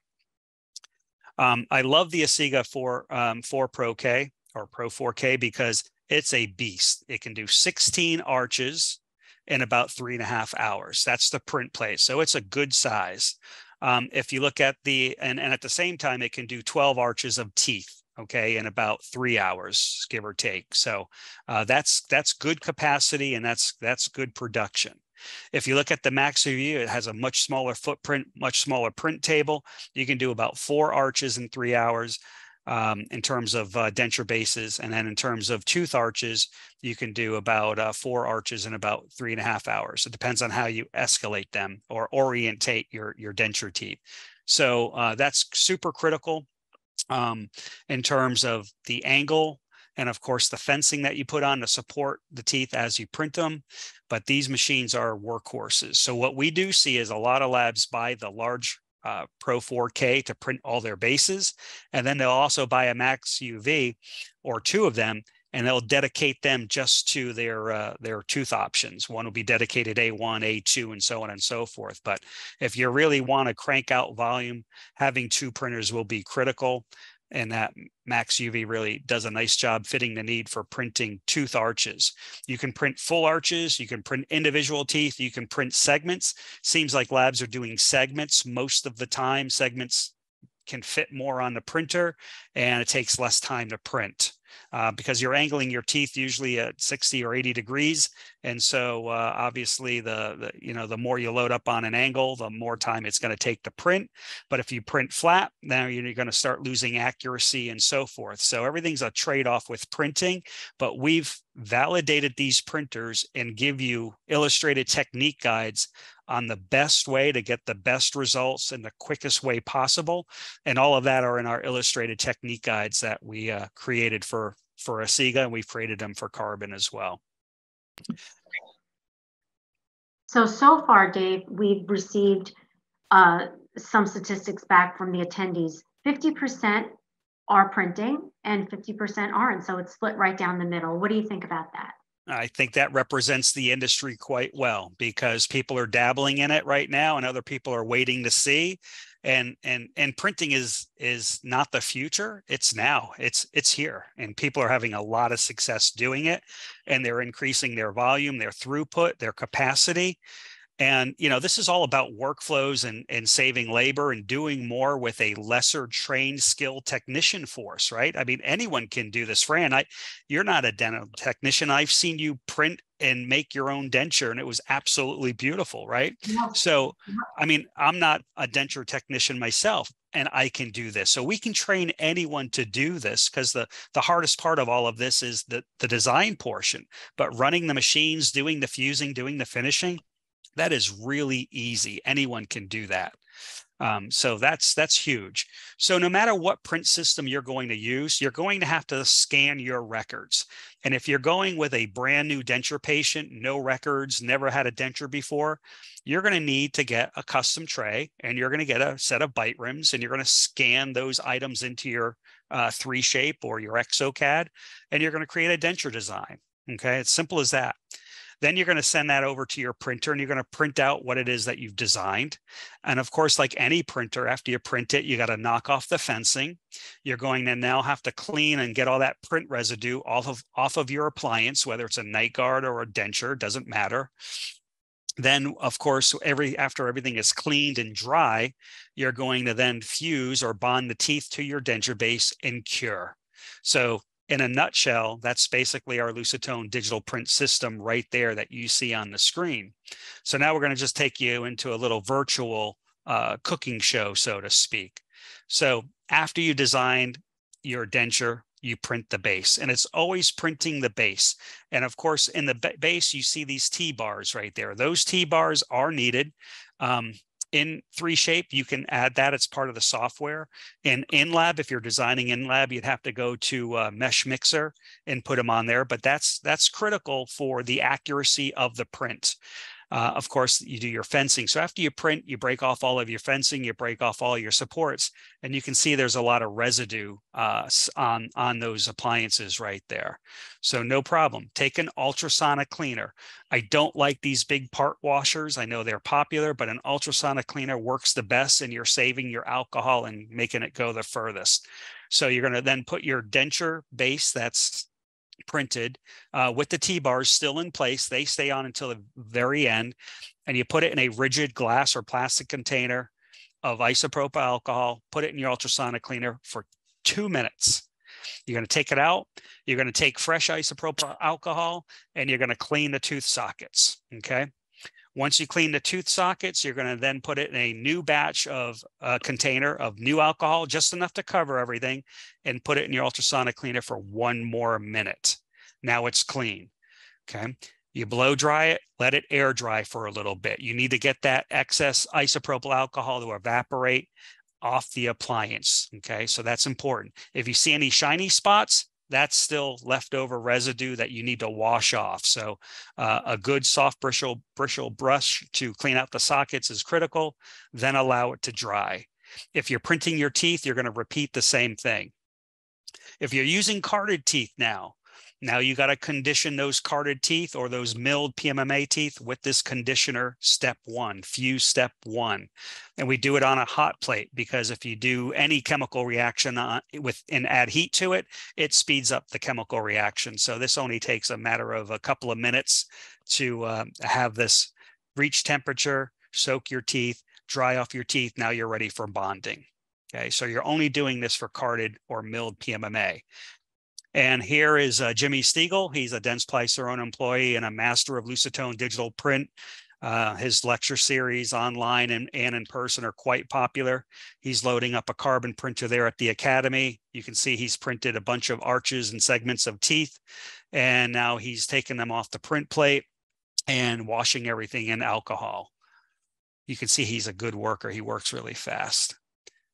Um, I love the Asiga four, um, four Pro K or Pro four K because it's a beast. It can do sixteen arches in about three and a half hours. That's the print plate. So it's a good size. Um, if you look at the, and, and at the same time, it can do twelve arches of teeth, okay, in about three hours, give or take. So uh, that's that's good capacity and that's that's good production. If you look at the MaxiView, it has a much smaller footprint, much smaller print table. You can do about four arches in three hours um, in terms of uh, denture bases. And then in terms of tooth arches, you can do about uh, four arches in about three and a half hours. It depends on how you escalate them or orientate your, your denture teeth. So uh, that's super critical um, in terms of the angle. And of course, the fencing that you put on to support the teeth as you print them. But these machines are workhorses. So what we do see is a lot of labs buy the large uh, Pro four K to print all their bases. And then they'll also buy a Max U V or two of them, and they'll dedicate them just to their, uh, their tooth options. One will be dedicated A one, A two, and so on and so forth. But if you really want to crank out volume, having two printers will be critical. And that Max U V really does a nice job fitting the need for printing tooth arches. You can print full arches, you can print individual teeth, you can print segments. Seems like labs are doing segments most of the time. Segments can fit more on the printer and it takes less time to print uh, because you're angling your teeth usually at sixty or eighty degrees. And so uh, obviously the, the, you know, the more you load up on an angle, the more time it's going to take to print. But if you print flat, now you're going to start losing accuracy and so forth. So everything's a trade-off with printing, but we've validated these printers and give you illustrated technique guides on the best way to get the best results in the quickest way possible. And all of that are in our illustrated technique guides that we uh, created for, for Asiga, and we've created them for Carbon as well. So, so far, Dave, we've received uh, some statistics back from the attendees. fifty percent are printing and fifty percent aren't. So it's split right down the middle. What do you think about that? I think that represents the industry quite well because people are dabbling in it right now and other people are waiting to see. And and and printing is is not the future. It's now. It's it's here. And people are having a lot of success doing it. And they're increasing their volume, their throughput, their capacity. And you know, this is all about workflows and, and saving labor and doing more with a lesser trained skilled technician force, right? I mean, anyone can do this. Fran, I, you're not a dental technician. I've seen you print and make your own denture, and it was absolutely beautiful, right? Yeah. So, I mean, I'm not a denture technician myself, and I can do this. So we can train anyone to do this because the, the hardest part of all of this is the, the design portion, but running the machines, doing the fusing, doing the finishing, that is really easy. Anyone can do that. Um, so that's that's huge. So no matter what print system you're going to use, you're going to have to scan your records. And if you're going with a brand new denture patient, no records, never had a denture before, you're going to need to get a custom tray and you're going to get a set of bite rims and you're going to scan those items into your uh, three shape or your Exocad and you're going to create a denture design. Okay, it's simple as that. Then you're going to send that over to your printer and you're going to print out what it is that you've designed. And of course, like any printer, after you print it, you got to knock off the fencing. You're going to now have to clean and get all that print residue off of, off of your appliance, whether it's a night guard or a denture, doesn't matter. Then, of course, every after everything is cleaned and dry, you're going to then fuse or bond the teeth to your denture base and cure. So in a nutshell, that's basically our Lucitone digital print system right there that you see on the screen. So now we're going to just take you into a little virtual uh, cooking show, so to speak. So after you designed your denture, you print the base, and it's always printing the base. And of course, in the base, you see these T-bars right there. Those T-bars are needed. Um, in three shape, you can add that as part of the software. In InLab, if you're designing InLab, you'd have to go to uh, MeshMixer and put them on there. But that's that's critical for the accuracy of the print. Uh, of course, you do your fencing. So after you print, you break off all of your fencing, you break off all your supports, and you can see there's a lot of residue uh, on, on those appliances right there. So no problem. Take an ultrasonic cleaner. I don't like these big part washers. I know they're popular, but an ultrasonic cleaner works the best, and you're saving your alcohol and making it go the furthest. So you're going to then put your denture base that's printed uh, with the T-bars still in place. They stay on until the very end, and you put it in a rigid glass or plastic container of isopropyl alcohol, put it in your ultrasonic cleaner for two minutes. You're going to take it out, you're going to take fresh isopropyl alcohol, and you're going to clean the tooth sockets, okay? Once you clean the tooth sockets, you're going to then put it in a new batch of a container of new alcohol, just enough to cover everything, and put it in your ultrasonic cleaner for one more minute. Now it's clean. Okay. You blow dry it, let it air dry for a little bit. You need to get that excess isopropyl alcohol to evaporate off the appliance. Okay. So that's important. If you see any shiny spots, that's still leftover residue that you need to wash off. So uh, a good soft bristle, bristle brush to clean out the sockets is critical, then allow it to dry. If you're printing your teeth, you're going to repeat the same thing. If you're using carded teeth now, now you got to condition those carded teeth or those milled P M M A teeth with this conditioner, step one, Fuse step one. And we do it on a hot plate because if you do any chemical reaction on, with and add heat to it, it speeds up the chemical reaction. So this only takes a matter of a couple of minutes to um, have this reach temperature, soak your teeth, dry off your teeth. Now you're ready for bonding. Okay, so you're only doing this for carded or milled P M M A. And here is uh, Jimmy Stiegel. He's a Dentsply Sirona employee and a master of Lucitone Digital Print. Uh, his lecture series online and, and in person are quite popular. He's loading up a Carbon printer there at the Academy. You can see he's printed a bunch of arches and segments of teeth. And now he's taking them off the print plate and washing everything in alcohol. You can see he's a good worker. He works really fast.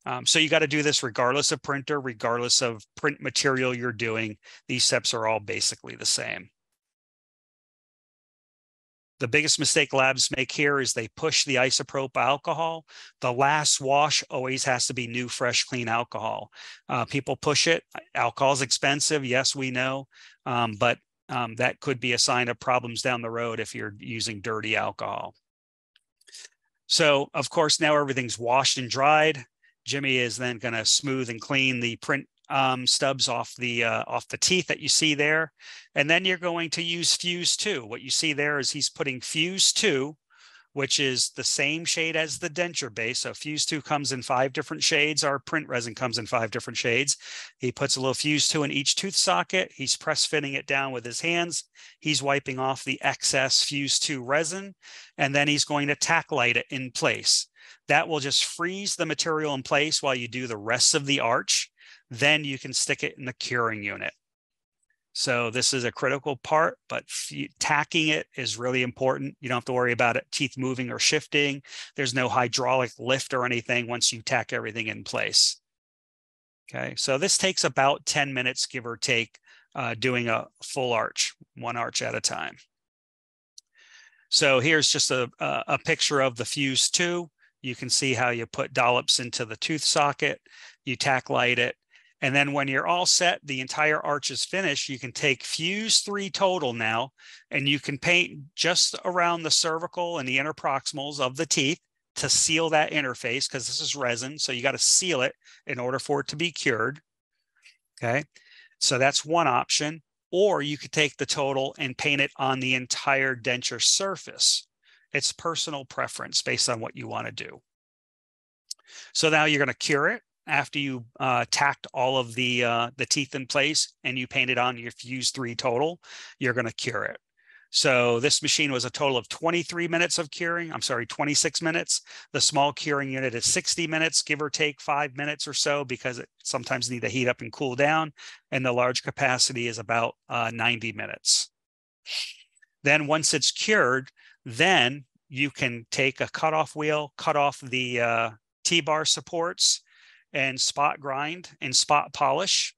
Um, so you got to do this regardless of printer, regardless of print material you're doing. These steps are all basically the same. The biggest mistake labs make here is they push the isopropyl alcohol. The last wash always has to be new, fresh, clean alcohol. Uh, people push it. Alcohol is expensive. Yes, we know. Um, but um, that could be a sign of problems down the road if you're using dirty alcohol. So, of course, now everything's washed and dried. Jimmy is then going to smooth and clean the print um, stubs off the uh, off the teeth that you see there. And then you're going to use Fuse two. What you see there is he's putting Fuse two, which is the same shade as the denture base. So Fuse two comes in five different shades. Our print resin comes in five different shades. He puts a little Fuse two in each tooth socket. He's press fitting it down with his hands. He's wiping off the excess Fuse two resin. And then he's going to TacLite it in place. That will just freeze the material in place while you do the rest of the arch. Then you can stick it in the curing unit. So this is a critical part, but tacking it is really important. You don't have to worry about it, teeth moving or shifting. There's no hydraulic lift or anything once you tack everything in place. Okay, so this takes about ten minutes, give or take, uh, doing a full arch, one arch at a time. So here's just a, a, a picture of the Fuse two. You can see how you put dollops into the tooth socket, you TacLite it, and then when you're all set, the entire arch is finished. You can take Fuse three Total now, and you can paint just around the cervical and the interproximals of the teeth to seal that interface, because this is resin, so you got to seal it in order for it to be cured. Okay, so that's one option. Or you could take the total and paint it on the entire denture surface. It's personal preference based on what you want to do. So now you're going to cure it after you uh, tacked all of the, uh, the teeth in place and you painted on your Fuse three Total, you're going to cure it. So this machine was a total of twenty-three minutes of curing. I'm sorry, twenty-six minutes. The small curing unit is sixty minutes, give or take five minutes or so, because it sometimes need to heat up and cool down. And the large capacity is about uh, ninety minutes. Then once it's cured, then you can take a cutoff wheel, cut off the uh, T-bar supports, and spot grind and spot polish.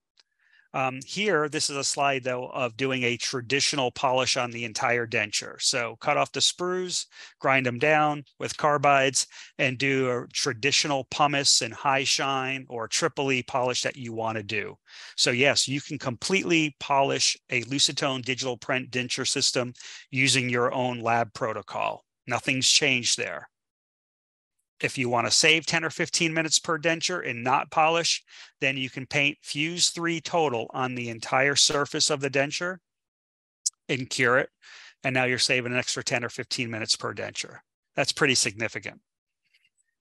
Um, here, this is a slide, though, of doing a traditional polish on the entire denture. So cut off the sprues, grind them down with carbides, and do a traditional pumice and high shine or triple E polish that you want to do. So yes, you can completely polish a Lucitone digital print denture system using your own lab protocol. Nothing's changed there. If you want to save ten or fifteen minutes per denture and not polish, then you can paint Fuse three Total on the entire surface of the denture and cure it. And now you're saving an extra ten or fifteen minutes per denture. That's pretty significant.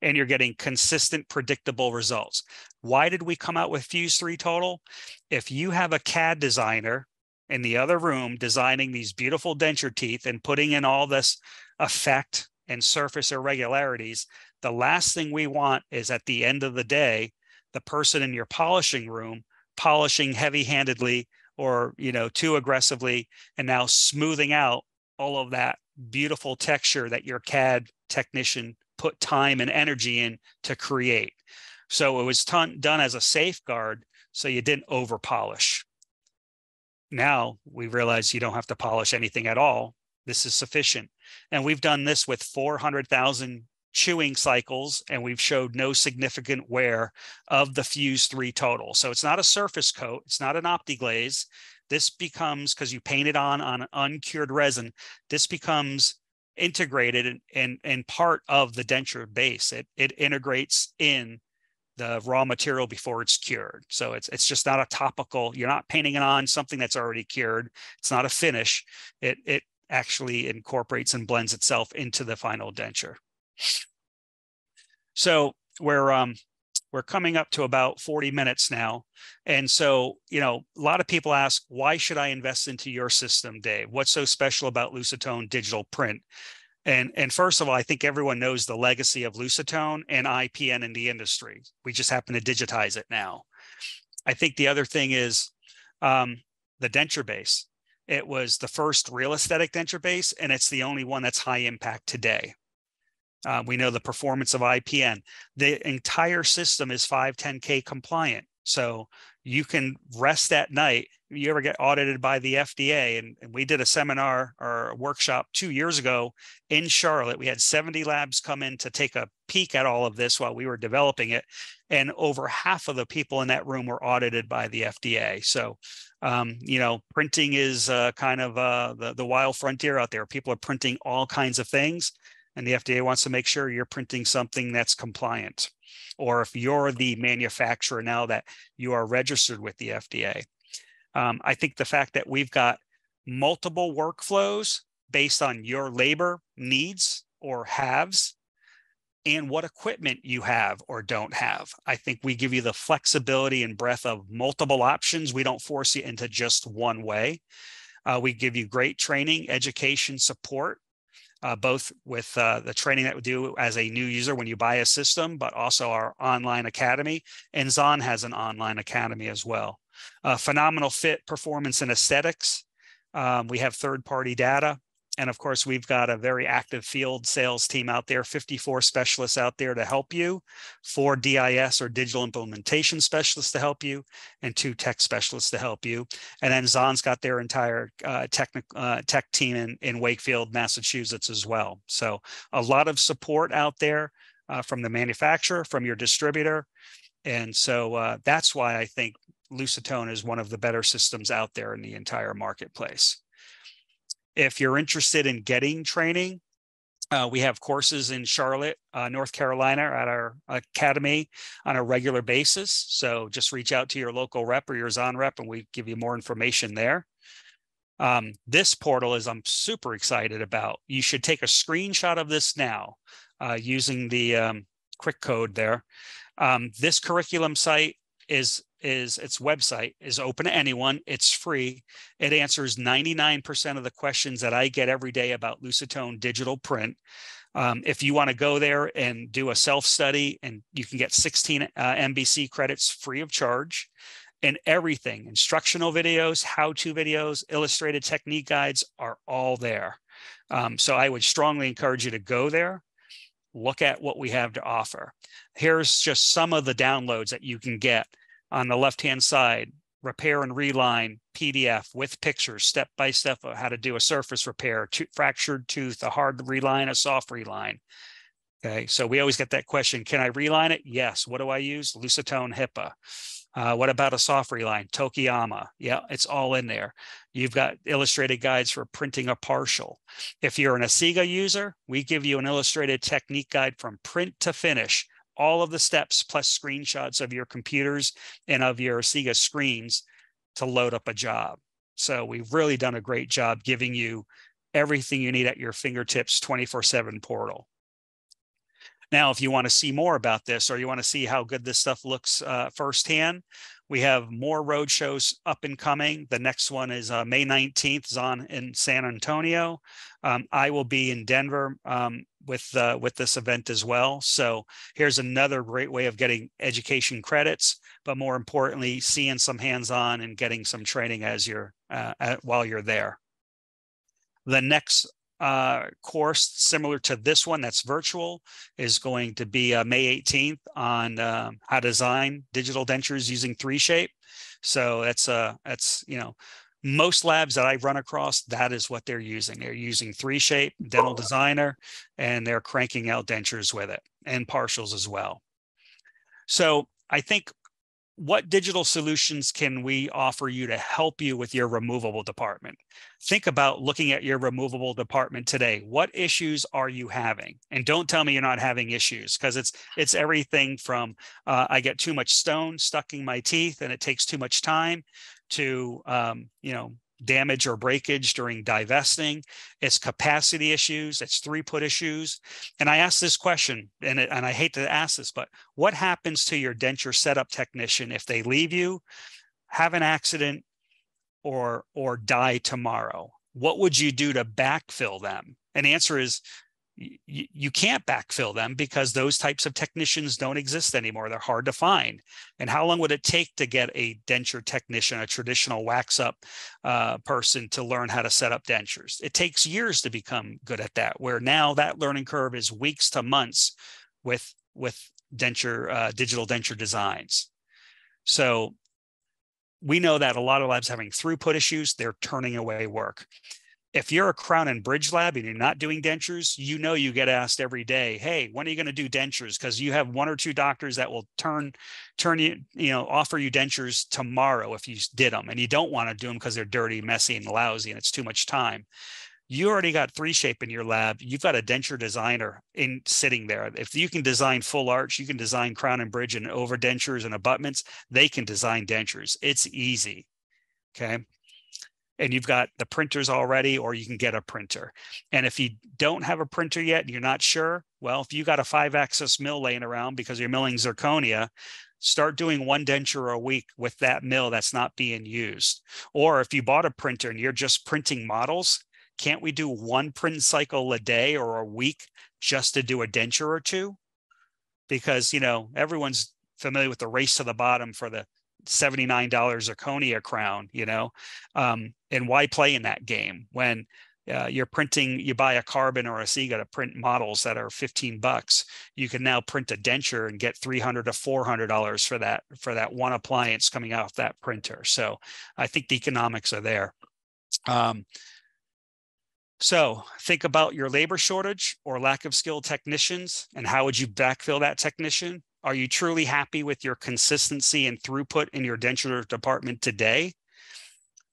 And you're getting consistent, predictable results. Why did we come out with Fuse three Total? If you have a C A D designer in the other room designing these beautiful denture teeth and putting in all this effect and surface irregularities, the last thing we want is at the end of the day, the person in your polishing room polishing heavy-handedly or, you know, too aggressively, and now smoothing out all of that beautiful texture that your C A D technician put time and energy in to create. So it was done as a safeguard so you didn't over-polish. Now we realize you don't have to polish anything at all. This is sufficient. And we've done this with four hundred thousand chewing cycles, and we've showed no significant wear of the Fuse three Total. So it's not a surface coat. It's not an OptiGlaze. This becomes, because you paint it on on an uncured resin, this becomes integrated and in, in, in part of the denture base. It, it integrates in the raw material before it's cured. So it's, it's just not a topical. You're not painting it on something that's already cured. It's not a finish. It, it actually incorporates and blends itself into the final denture. So we're um, we're coming up to about forty minutes now. And so, you know, a lot of people ask, why should I invest into your system, Dave? What's so special about Lucitone Digital Print? And, and first of all, I think everyone knows the legacy of Lucitone and I P N in the industry. We just happen to digitize it now. I think the other thing is um, the denture base. It was the first real aesthetic denture base, and it's the only one that's high impact today. Uh, we know the performance of I P N. The entire system is five ten K compliant. So you can rest at night. You ever get audited by the F D A? And, and we did a seminar or a workshop two years ago in Charlotte. We had seventy labs come in to take a peek at all of this while we were developing it. And over half of the people in that room were audited by the F D A. So, um, you know, printing is uh, kind of uh, the, the wild frontier out there. People are printing all kinds of things. And the F D A wants to make sure you're printing something that's compliant, or if you're the manufacturer now that you are registered with the F D A. Um, I think the fact that we've got multiple workflows based on your labor needs or haves and what equipment you have or don't have. I think we give you the flexibility and breadth of multiple options. We don't force you into just one way. Uh, we give you great training, education, support. Uh, both with uh, the training that we do as a new user when you buy a system, but also our online academy. And Zahn has an online academy as well. Uh, phenomenal fit, performance, and aesthetics. Um, we have third-party data. And of course, we've got a very active field sales team out there, fifty-four specialists out there to help you, four D I S or digital implementation specialists to help you, and two tech specialists to help you. And then Zahn's got their entire uh, technic, uh, tech team in, in Wakefield, Massachusetts as well. So a lot of support out there uh, from the manufacturer, from your distributor. And so uh, that's why I think Lucitone is one of the better systems out there in the entire marketplace. If you're interested in getting training, uh, we have courses in Charlotte, uh, North Carolina at our academy on a regular basis. So just reach out to your local rep or your Zahn rep and we give you more information there. Um, this portal is I'm super excited about. You should take a screenshot of this now uh, using the um, quick code there. Um, this curriculum site is is its website is open to anyone. It's free. It answers ninety-nine percent of the questions that I get every day about Lucitone Digital Print. Um, if you want to go there and do a self-study, and you can get sixteen uh, M B C credits free of charge, and everything, instructional videos, how-to videos, illustrated technique guides are all there. Um, so I would strongly encourage you to go there, look at what we have to offer. Here's just some of the downloads that you can get on the left-hand side. Repair and reline P D F with pictures, step-by-step of how to do a surface repair, to fractured tooth, a hard reline, a soft reline. Okay, so we always get that question, can I reline it? Yes. What do I use? Lucitone HIPAA. Uh, what about a soft reline? Tokiyama. Yeah, it's all in there. You've got illustrated guides for printing a partial. If you're an Asiga user, we give you an illustrated technique guide from print to finish. All of the steps plus screenshots of your computers and of your Asiga screens to load up a job. So we've really done a great job giving you everything you need at your fingertips, twenty-four seven portal. Now, if you want to see more about this or you want to see how good this stuff looks uh, firsthand, we have more roadshows up and coming. The next one is uh, May nineteenth, Zahn in San Antonio. Um, I will be in Denver um, with, uh, with this event as well. So here's another great way of getting education credits, but more importantly, seeing some hands-on and getting some training as you're, uh, at, while you're there. The next Uh, course similar to this one that's virtual is going to be uh, May eighteenth on um, how to design digital dentures using three shape. So that's uh, that's you know most labs that I've run across, that is what they're using. They're using three shape Dental Designer, and they're cranking out dentures with it and partials as well. So I think, what digital solutions can we offer you to help you with your removable department? Think about looking at your removable department today. What issues are you having? And don't tell me you're not having issues, because it's it's everything from uh, I get too much stone stuck in my teeth and it takes too much time to um, you know damage or breakage during divesting. It's capacity issues. It's throughput issues. And I ask this question, and, it, and I hate to ask this, but what happens to your denture setup technician if they leave you, have an accident, or, or die tomorrow? What would you do to backfill them? And the answer is you, you can't backfill them because those types of technicians don't exist anymore. They're hard to find. And how long would it take to get a denture technician, a traditional wax up uh, person, to learn how to set up dentures? It takes years to become good at that, where now that learning curve is weeks to months with, with denture, uh, digital denture designs. So we know that a lot of labs having throughput issues, they're turning away work. If you're a crown and bridge lab and you're not doing dentures, you know you get asked every day, hey, when are you going to do dentures? Because you have one or two doctors that will turn, turn you, you know, offer you dentures tomorrow if you did them. And you don't want to do them because they're dirty, messy, and lousy, and it's too much time. You already got three shape in your lab. You've got a denture designer in sitting there. If you can design full arch, you can design crown and bridge and over dentures and abutments. They can design dentures. It's easy. Okay. And you've got the printers already, or you can get a printer. And if you don't have a printer yet and you're not sure, well, if you got a five axis mill laying around because you're milling zirconia, start doing one denture a week with that mill that's not being used. Or if you bought a printer and you're just printing models, can't we do one print cycle a day or a week just to do a denture or two? Because, you know, everyone's familiar with the race to the bottom for the seventy-nine dollar zirconia crown, you know, um, and why play in that game when uh, you're printing, you buy a Carbon or a Asiga to print models that are fifteen bucks. You can now print a denture and get three hundred to four hundred dollars for that, for that one appliance coming off that printer. So I think the economics are there. Um, So think about your labor shortage or lack of skilled technicians, and how would you backfill that technician? Are you truly happy with your consistency and throughput in your denture department today?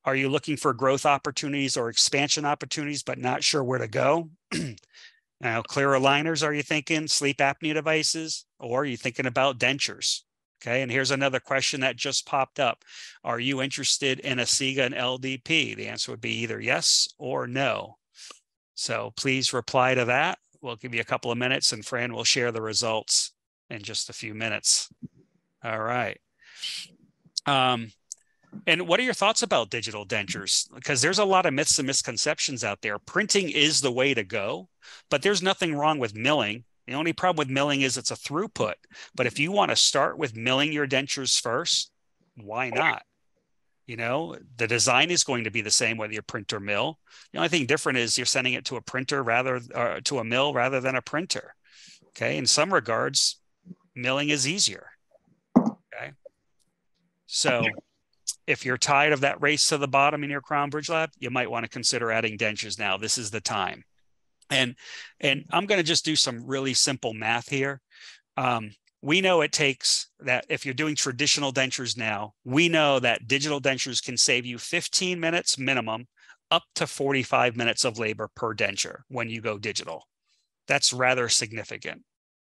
Are you looking for growth opportunities or expansion opportunities, but not sure where to go? Now, clear aligners, are you thinking? Sleep apnea devices? Or are you thinking about dentures? Okay, and here's another question that just popped up. Are you interested in Asiga and L D P? The answer would be either yes or no. So please reply to that. We'll give you a couple of minutes, and Fran will share the results in just a few minutes. All right. Um, and what are your thoughts about digital dentures? Because there's a lot of myths and misconceptions out there. Printing is the way to go, but there's nothing wrong with milling. The only problem with milling is it's a throughput. But if you want to start with milling your dentures first, why not? You know, the design is going to be the same whether you print or mill. The only thing different is you're sending it to a printer rather or to a mill rather than a printer. Okay, in some regards, milling is easier. Okay, so if you're tired of that race to the bottom in your Crown Bridge lab, you might want to consider adding dentures now. This is the time. And and I'm going to just do some really simple math here. Um, We know it takes that if you're doing traditional dentures now, we know that digital dentures can save you fifteen minutes minimum, up to forty-five minutes of labor per denture when you go digital. That's rather significant,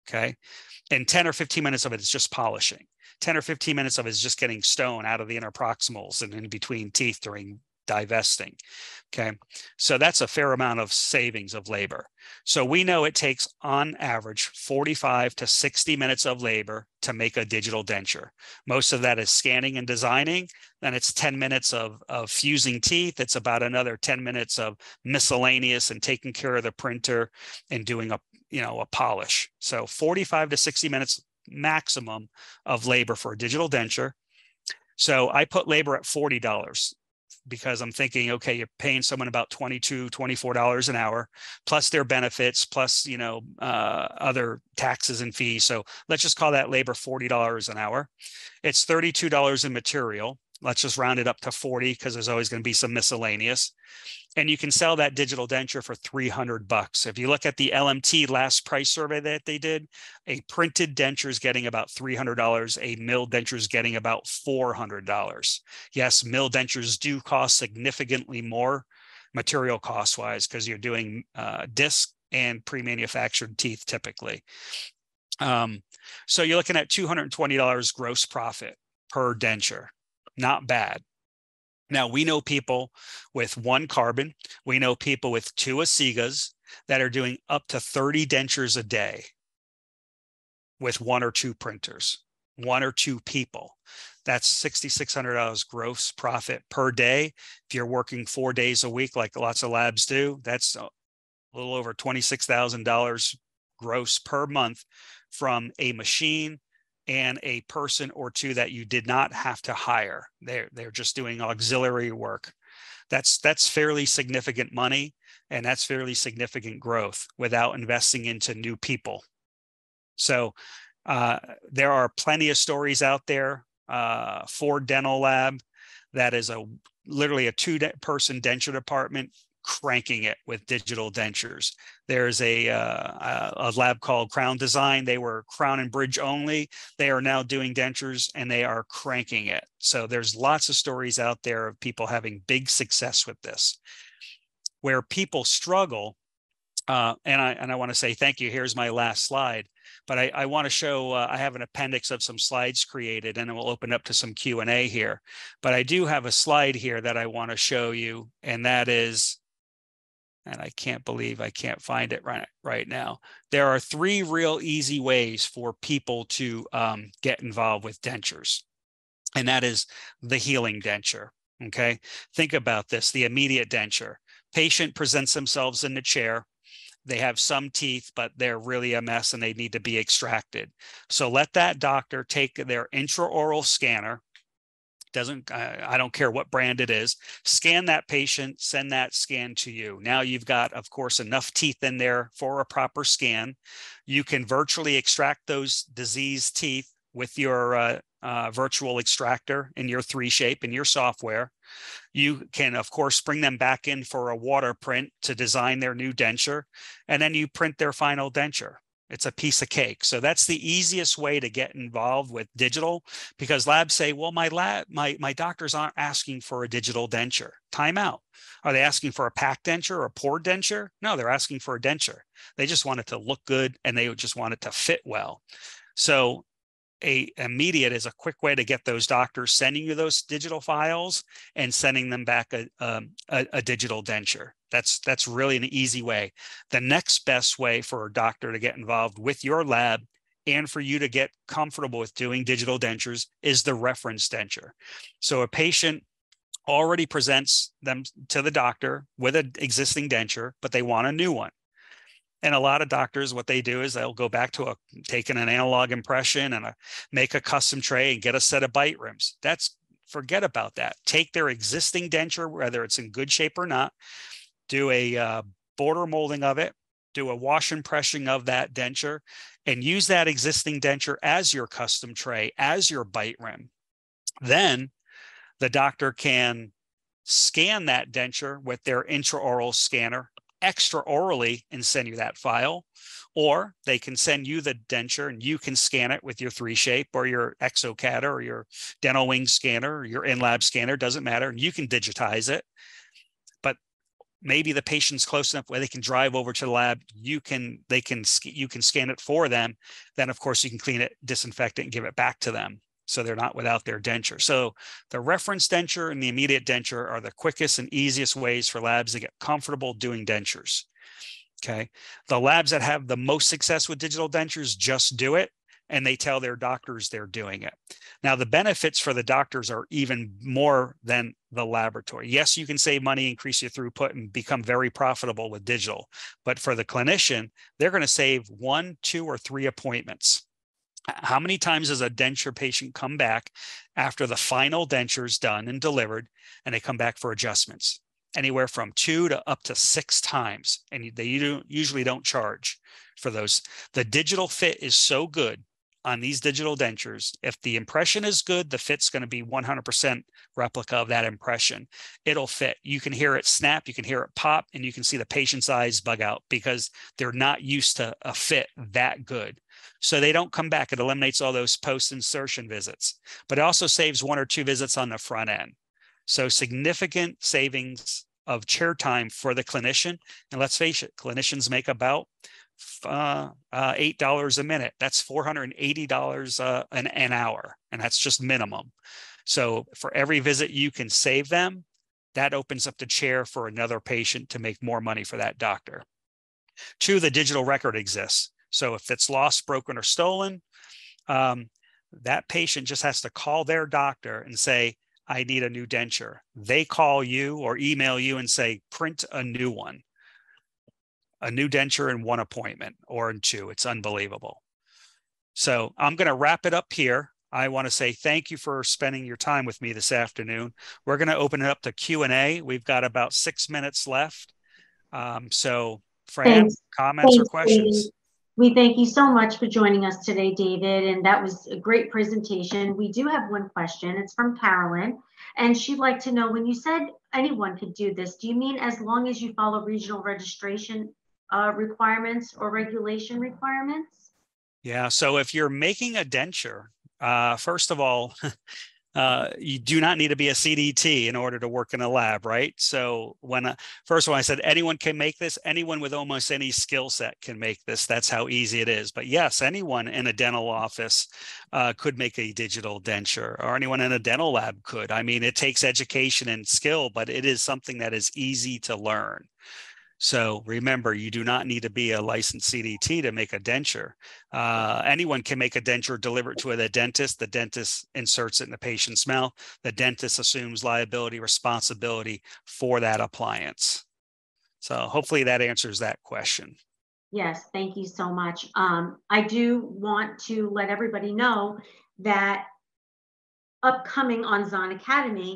okay? And ten or fifteen minutes of it is just polishing. ten or fifteen minutes of it is just getting stone out of the interproximals and in between teeth during divesting, okay? So that's a fair amount of savings of labor. So we know it takes on average forty-five to sixty minutes of labor to make a digital denture. Most of that is scanning and designing. Then it's ten minutes of, of fusing teeth. It's about another ten minutes of miscellaneous and taking care of the printer and doing a, you know, a polish. So forty-five to sixty minutes maximum of labor for a digital denture. So I put labor at forty dollars. Because I'm thinking, okay, you're paying someone about twenty-two, twenty-four dollars an hour, plus their benefits, plus, you know, uh, other taxes and fees. So let's just call that labor forty dollars an hour. It's thirty-two dollars in material. Let's just round it up to forty because there's always going to be some miscellaneous. And you can sell that digital denture for three hundred bucks. If you look at the L M T last price survey that they did, a printed denture is getting about three hundred dollars. A milled denture is getting about four hundred dollars. Yes, milled dentures do cost significantly more material cost-wise because you're doing uh, disc and pre-manufactured teeth typically. Um, so you're looking at two hundred twenty dollars gross profit per denture. Not bad. Now, we know people with one Carbon. We know people with two Asigas that are doing up to thirty dentures a day with one or two printers, one or two people. That's sixty-six hundred dollars gross profit per day. If you're working four days a week, like lots of labs do, that's a little over twenty-six thousand dollars gross per month from a machine and a person or two that you did not have to hire. They're, they're just doing auxiliary work. That's, that's fairly significant money, and that's fairly significant growth without investing into new people. So uh, there are plenty of stories out there. Uh, Ford Dental Lab, that is a literally a two-person denture department cranking it with digital dentures. There's a, uh, a lab called Crown Design. They were crown and bridge only. They are now doing dentures and they are cranking it. So there's lots of stories out there of people having big success with this. Where people struggle, uh, and I, and I want to say thank you. Here's my last slide. But I, I want to show, uh, I have an appendix of some slides created, and then we'll open up to some Q and A here. But I do have a slide here that I want to show you, and that is, and I can't believe I can't find it right, right now. There are three real easy ways for people to um, get involved with dentures. And that is the healing denture, okay? Think about this, the immediate denture. Patient presents themselves in the chair. They have some teeth, but they're really a mess and they need to be extracted. So let that doctor take their intraoral scanner. Doesn't, I don't care what brand it is, scan that patient, send that scan to you. Now you've got, of course, enough teeth in there for a proper scan. You can virtually extract those diseased teeth with your uh, uh, virtual extractor in your three shape and your software. You can, of course, bring them back in for a water print to design their new denture, and then you print their final denture. It's a piece of cake. So that's the easiest way to get involved with digital, because labs say, well, my lab, my, my doctors aren't asking for a digital denture. Time out. Are they asking for a packed denture or a poured denture? No, they're asking for a denture. They just want it to look good and they just want it to fit well. So a immediate is a quick way to get those doctors sending you those digital files and sending them back a, um, a, a digital denture. That's, that's really an easy way. The next best way for a doctor to get involved with your lab and for you to get comfortable with doing digital dentures is the reference denture. So a patient already presents them to the doctor with an existing denture, but they want a new one. And a lot of doctors, what they do is they'll go back to a, taking an analog impression and a, make a custom tray and get a set of bite rims. That's forget about that. Take their existing denture, whether it's in good shape or not, do a uh, border molding of it, do a wash and pressing of that denture, and use that existing denture as your custom tray, as your bite rim. Then the doctor can scan that denture with their intraoral scanner extraorally and send you that file, or they can send you the denture and you can scan it with your three shape or your Exocad or your Dental Wing scanner or your InLab scanner, doesn't matter, and you can digitize it. But maybe the patient's close enough where they can drive over to the lab, you can they can you can scan it for them. Then of course you can clean it, disinfect it, and give it back to them, so they're not without their denture. So the reference denture and the immediate denture are the quickest and easiest ways for labs to get comfortable doing dentures. Okay. The labs that have the most success with digital dentures just do it, and they tell their doctors they're doing it. Now, the benefits for the doctors are even more than the laboratory. Yes, you can save money, increase your throughput, and become very profitable with digital. But for the clinician, they're going to save one, two, or three appointments. How many times does a denture patient come back after the final denture is done and delivered, and they come back for adjustments? Anywhere from two to up to six times, and they usually don't charge for those. The digital fit is so good on these digital dentures. If the impression is good, the fit's going to be one hundred percent replica of that impression. It'll fit. You can hear it snap, you can hear it pop, and you can see the patient's eyes bug out because they're not used to a fit that good. So they don't come back. It eliminates all those post-insertion visits, but it also saves one or two visits on the front end. So significant savings of chair time for the clinician. And let's face it, clinicians make about Uh, uh, eight dollars a minute. That's four hundred eighty dollars uh, an, an hour, and that's just minimum. So for every visit you can save them, that opens up the chair for another patient to make more money for that doctor. Two, the digital record exists. So if it's lost, broken, or stolen, um, that patient just has to call their doctor and say, I need a new denture. They call you or email you and say, print a new one. A new denture in one appointment or in two. It's unbelievable. So I'm going to wrap it up here. I want to say thank you for spending your time with me this afternoon. We're going to open it up to Q and A. We've got about six minutes left. Um, so Fran, Thanks. comments Thanks, or questions? Dave. We thank you so much for joining us today, David. And that was a great presentation. We do have one question. It's from Carolyn. And she'd like to know, when you said anyone could do this, do you mean as long as you follow regional registration Uh, requirements or regulation requirements? Yeah, so if you're making a denture, uh, first of all, uh, you do not need to be a C D T in order to work in a lab, right? So when uh, first of all, I said anyone can make this, anyone with almost any skill set can make this. That's how easy it is. But yes, anyone in a dental office uh, could make a digital denture, or anyone in a dental lab could. I mean, it takes education and skill, but it is something that is easy to learn. So remember, you do not need to be a licensed C D T to make a denture. Uh, anyone can make a denture, deliver it to a dentist. The dentist inserts it in the patient's mouth. The dentist assumes liability, responsibility for that appliance. So hopefully that answers that question. Yes, thank you so much. Um, I do want to let everybody know that upcoming on Zahn Academy,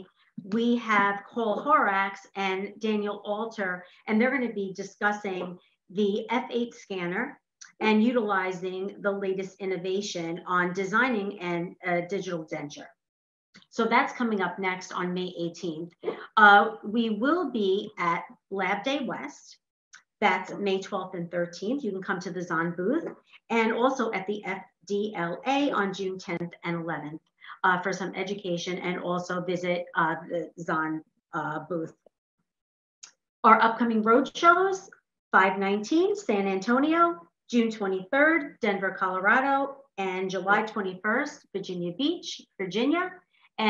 we have Cole Horax and Daniel Alter, and they're going to be discussing the F eight scanner and utilizing the latest innovation on designing an, a digital denture. So that's coming up next on May eighteenth. Uh, we will be at Lab Day West. That's May twelfth and thirteenth. You can come to the Zahn booth, and also at the F D L A on June tenth and eleventh. Uh, for some education, and also visit uh, the Zahn uh, booth. Our upcoming road shows, five nineteen, San Antonio, June twenty-third, Denver, Colorado, and July twenty-first, Virginia Beach, Virginia,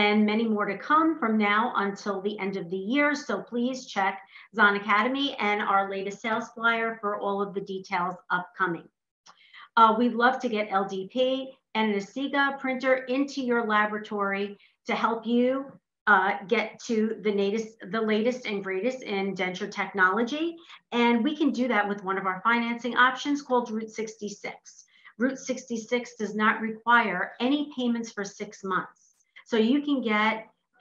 and many more to come from now until the end of the year. So please check Zahn Academy and our latest sales flyer for all of the details upcoming. Uh, we'd love to get L D P and an Asiga printer into your laboratory to help you uh, get to the latest, the latest and greatest in denture technology. And we can do that with one of our financing options called Route sixty-six. Route sixty-six does not require any payments for six months. So you can get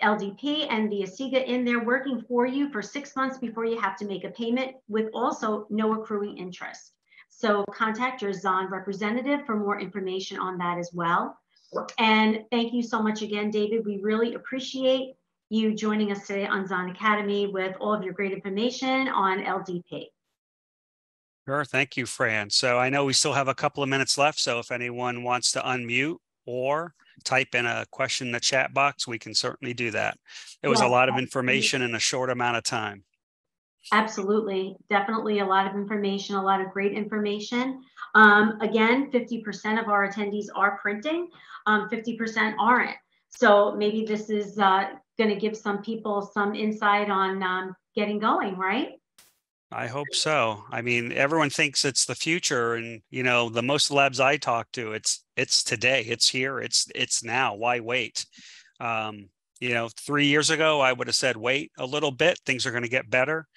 L D P and the Asiga in there working for you for six months before you have to make a payment, with also no accruing interest. So contact your Zahn representative for more information on that as well. And thank you so much again, David. We really appreciate you joining us today on Zahn Academy with all of your great information on L D P. Sure, thank you, Fran. So I know we still have a couple of minutes left, so if anyone wants to unmute or type in a question in the chat box, we can certainly do that. It was yes, a lot of information in a short amount of time. Absolutely, definitely a lot of information, a lot of great information. Um, again, fifty percent of our attendees are printing, um, fifty percent aren't. So maybe this is uh, gonna give some people some insight on um, getting going, right? I hope so. I mean, everyone thinks it's the future, and you know, the most labs I talk to, it's it's today, it's here, it's it's now. Why wait? Um, you know, three years ago, I would have said, wait a little bit. Things are going to get better,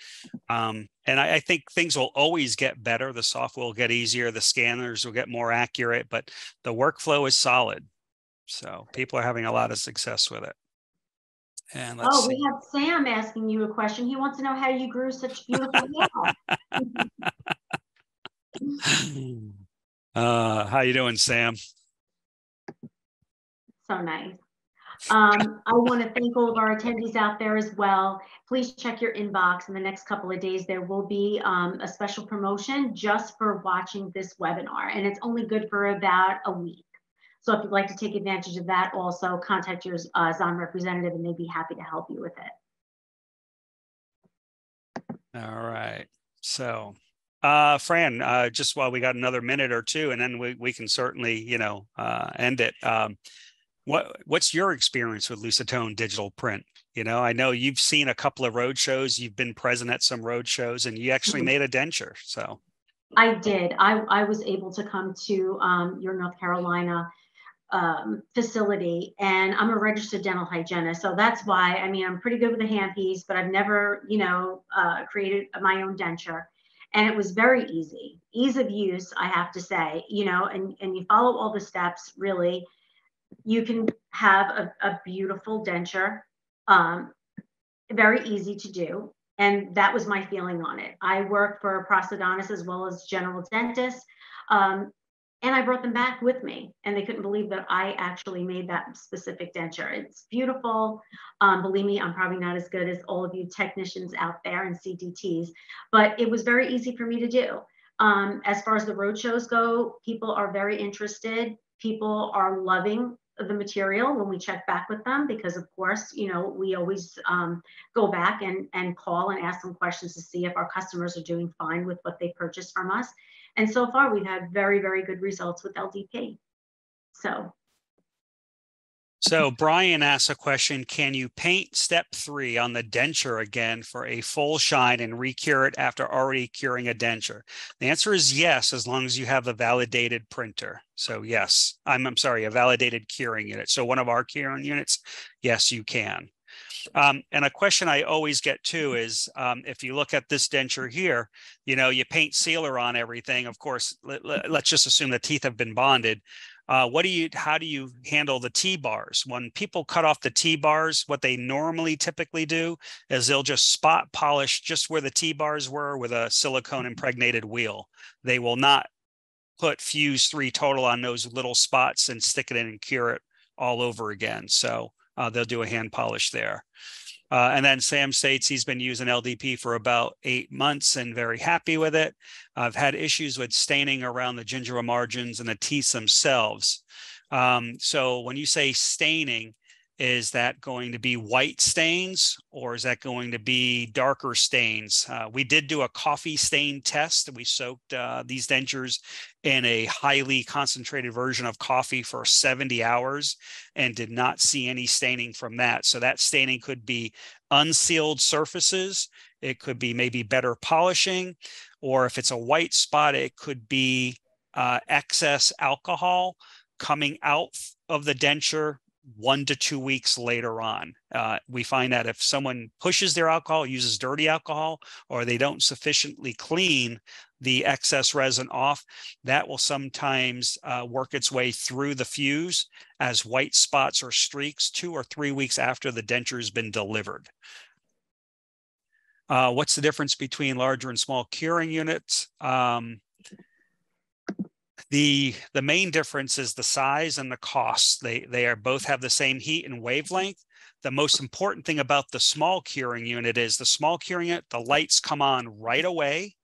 um, and I, I think things will always get better. The software will get easier, the scanners will get more accurate, but the workflow is solid. So people are having a lot of success with it. And let's oh, see. We have Sam asking you a question. He wants to know how you grew such beautiful hair. uh, how you doing, Sam? So nice. Um, I want to thank all of our attendees out there as well. Please check your inbox in the next couple of days. There will be um, a special promotion just for watching this webinar, and it's only good for about a week. So if you'd like to take advantage of that, also contact your uh, Zahn representative and they'd be happy to help you with it. All right. So, uh, Fran, uh, just while we got another minute or two, and then we, we can certainly, you know, uh, end it. Um, what What's your experience with Lucitone Digital Print? You know, I know you've seen a couple of road shows. You've been present at some road shows, and you actually made a denture. So I did. I, I was able to come to um, your North Carolina um, facility, and I'm a registered dental hygienist. So that's why, I mean, I'm pretty good with a handpiece, but I've never, you know, uh, created my own denture. And it was very easy, ease of use, I have to say, you know, and, and you follow all the steps, really, you can have a, a beautiful denture, um, very easy to do. And that was my feeling on it. I work for prosthodontists as well as general dentists. Um, and I brought them back with me, and they couldn't believe that I actually made that specific denture. It's beautiful. Um, believe me, I'm probably not as good as all of you technicians out there and C D Ts, but it was very easy for me to do. Um, as far as the road shows go, people are very interested. People are loving the material when we check back with them, because of course, you know, we always um, go back and, and call and ask them questions to see if our customers are doing fine with what they purchased from us. And so far we've had very, very good results with L D P. So. So Brian asks a question, can you paint step three on the denture again for a full shine and recure it after already curing a denture? The answer is yes, as long as you have a validated printer. So yes, I'm, I'm sorry, a validated curing unit. So one of our curing units, yes, you can. Um, and a question I always get too is, um, if you look at this denture here, you know, you paint sealer on everything. Of course, let, let, let's just assume the teeth have been bonded. Uh, what do you, how do you handle the T-bars? When people cut off the T-bars, what they normally typically do is they'll just spot polish just where the T-bars were with a silicone impregnated wheel. They will not put Fuse three Total on those little spots and stick it in and cure it all over again. So uh, they'll do a hand polish there. Uh, and then Sam states he's been using L D P for about eight months and very happy with it. I've had issues with staining around the gingiva margins and the teeth themselves. Um, so when you say staining, is that going to be white stains, or is that going to be darker stains? Uh, we did do a coffee stain test. We soaked uh, these dentures in a highly concentrated version of coffee for seventy hours and did not see any staining from that. So that staining could be unsealed surfaces. It could be maybe better polishing, or if it's a white spot, it could be uh, excess alcohol coming out of the denture one to two weeks later on. Uh, we find that if someone pushes their alcohol, uses dirty alcohol, or they don't sufficiently clean the excess resin off, that will sometimes uh, work its way through the fuse as white spots or streaks two or three weeks after the denture has been delivered. Uh, what's the difference between larger and small curing units? Um, The, the main difference is the size and the cost. They, they are both have the same heat and wavelength. The most important thing about the small curing unit is the small curing unit, the lights come on right away.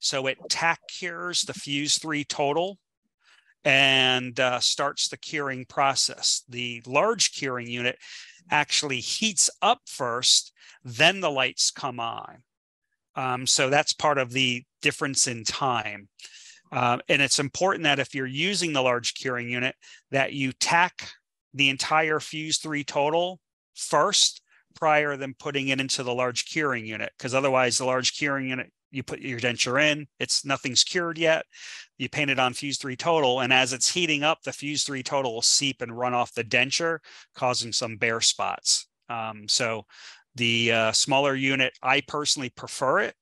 So it tack cures the Fuse three Total and uh, starts the curing process. The large curing unit actually heats up first, then the lights come on. Um, so that's part of the difference in time. Uh, and it's important that if you're using the large curing unit, that you tack the entire Fuse three Total first prior than putting it into the large curing unit, because otherwise the large curing unit, you put your denture in, it's nothing's cured yet. You paint it on Fuse three Total, and as it's heating up, the Fuse three Total will seep and run off the denture, causing some bare spots. Um, so the uh, smaller unit, I personally prefer it,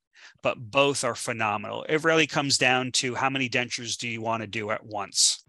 but both are phenomenal. It really comes down to how many dentures do you want to do at once.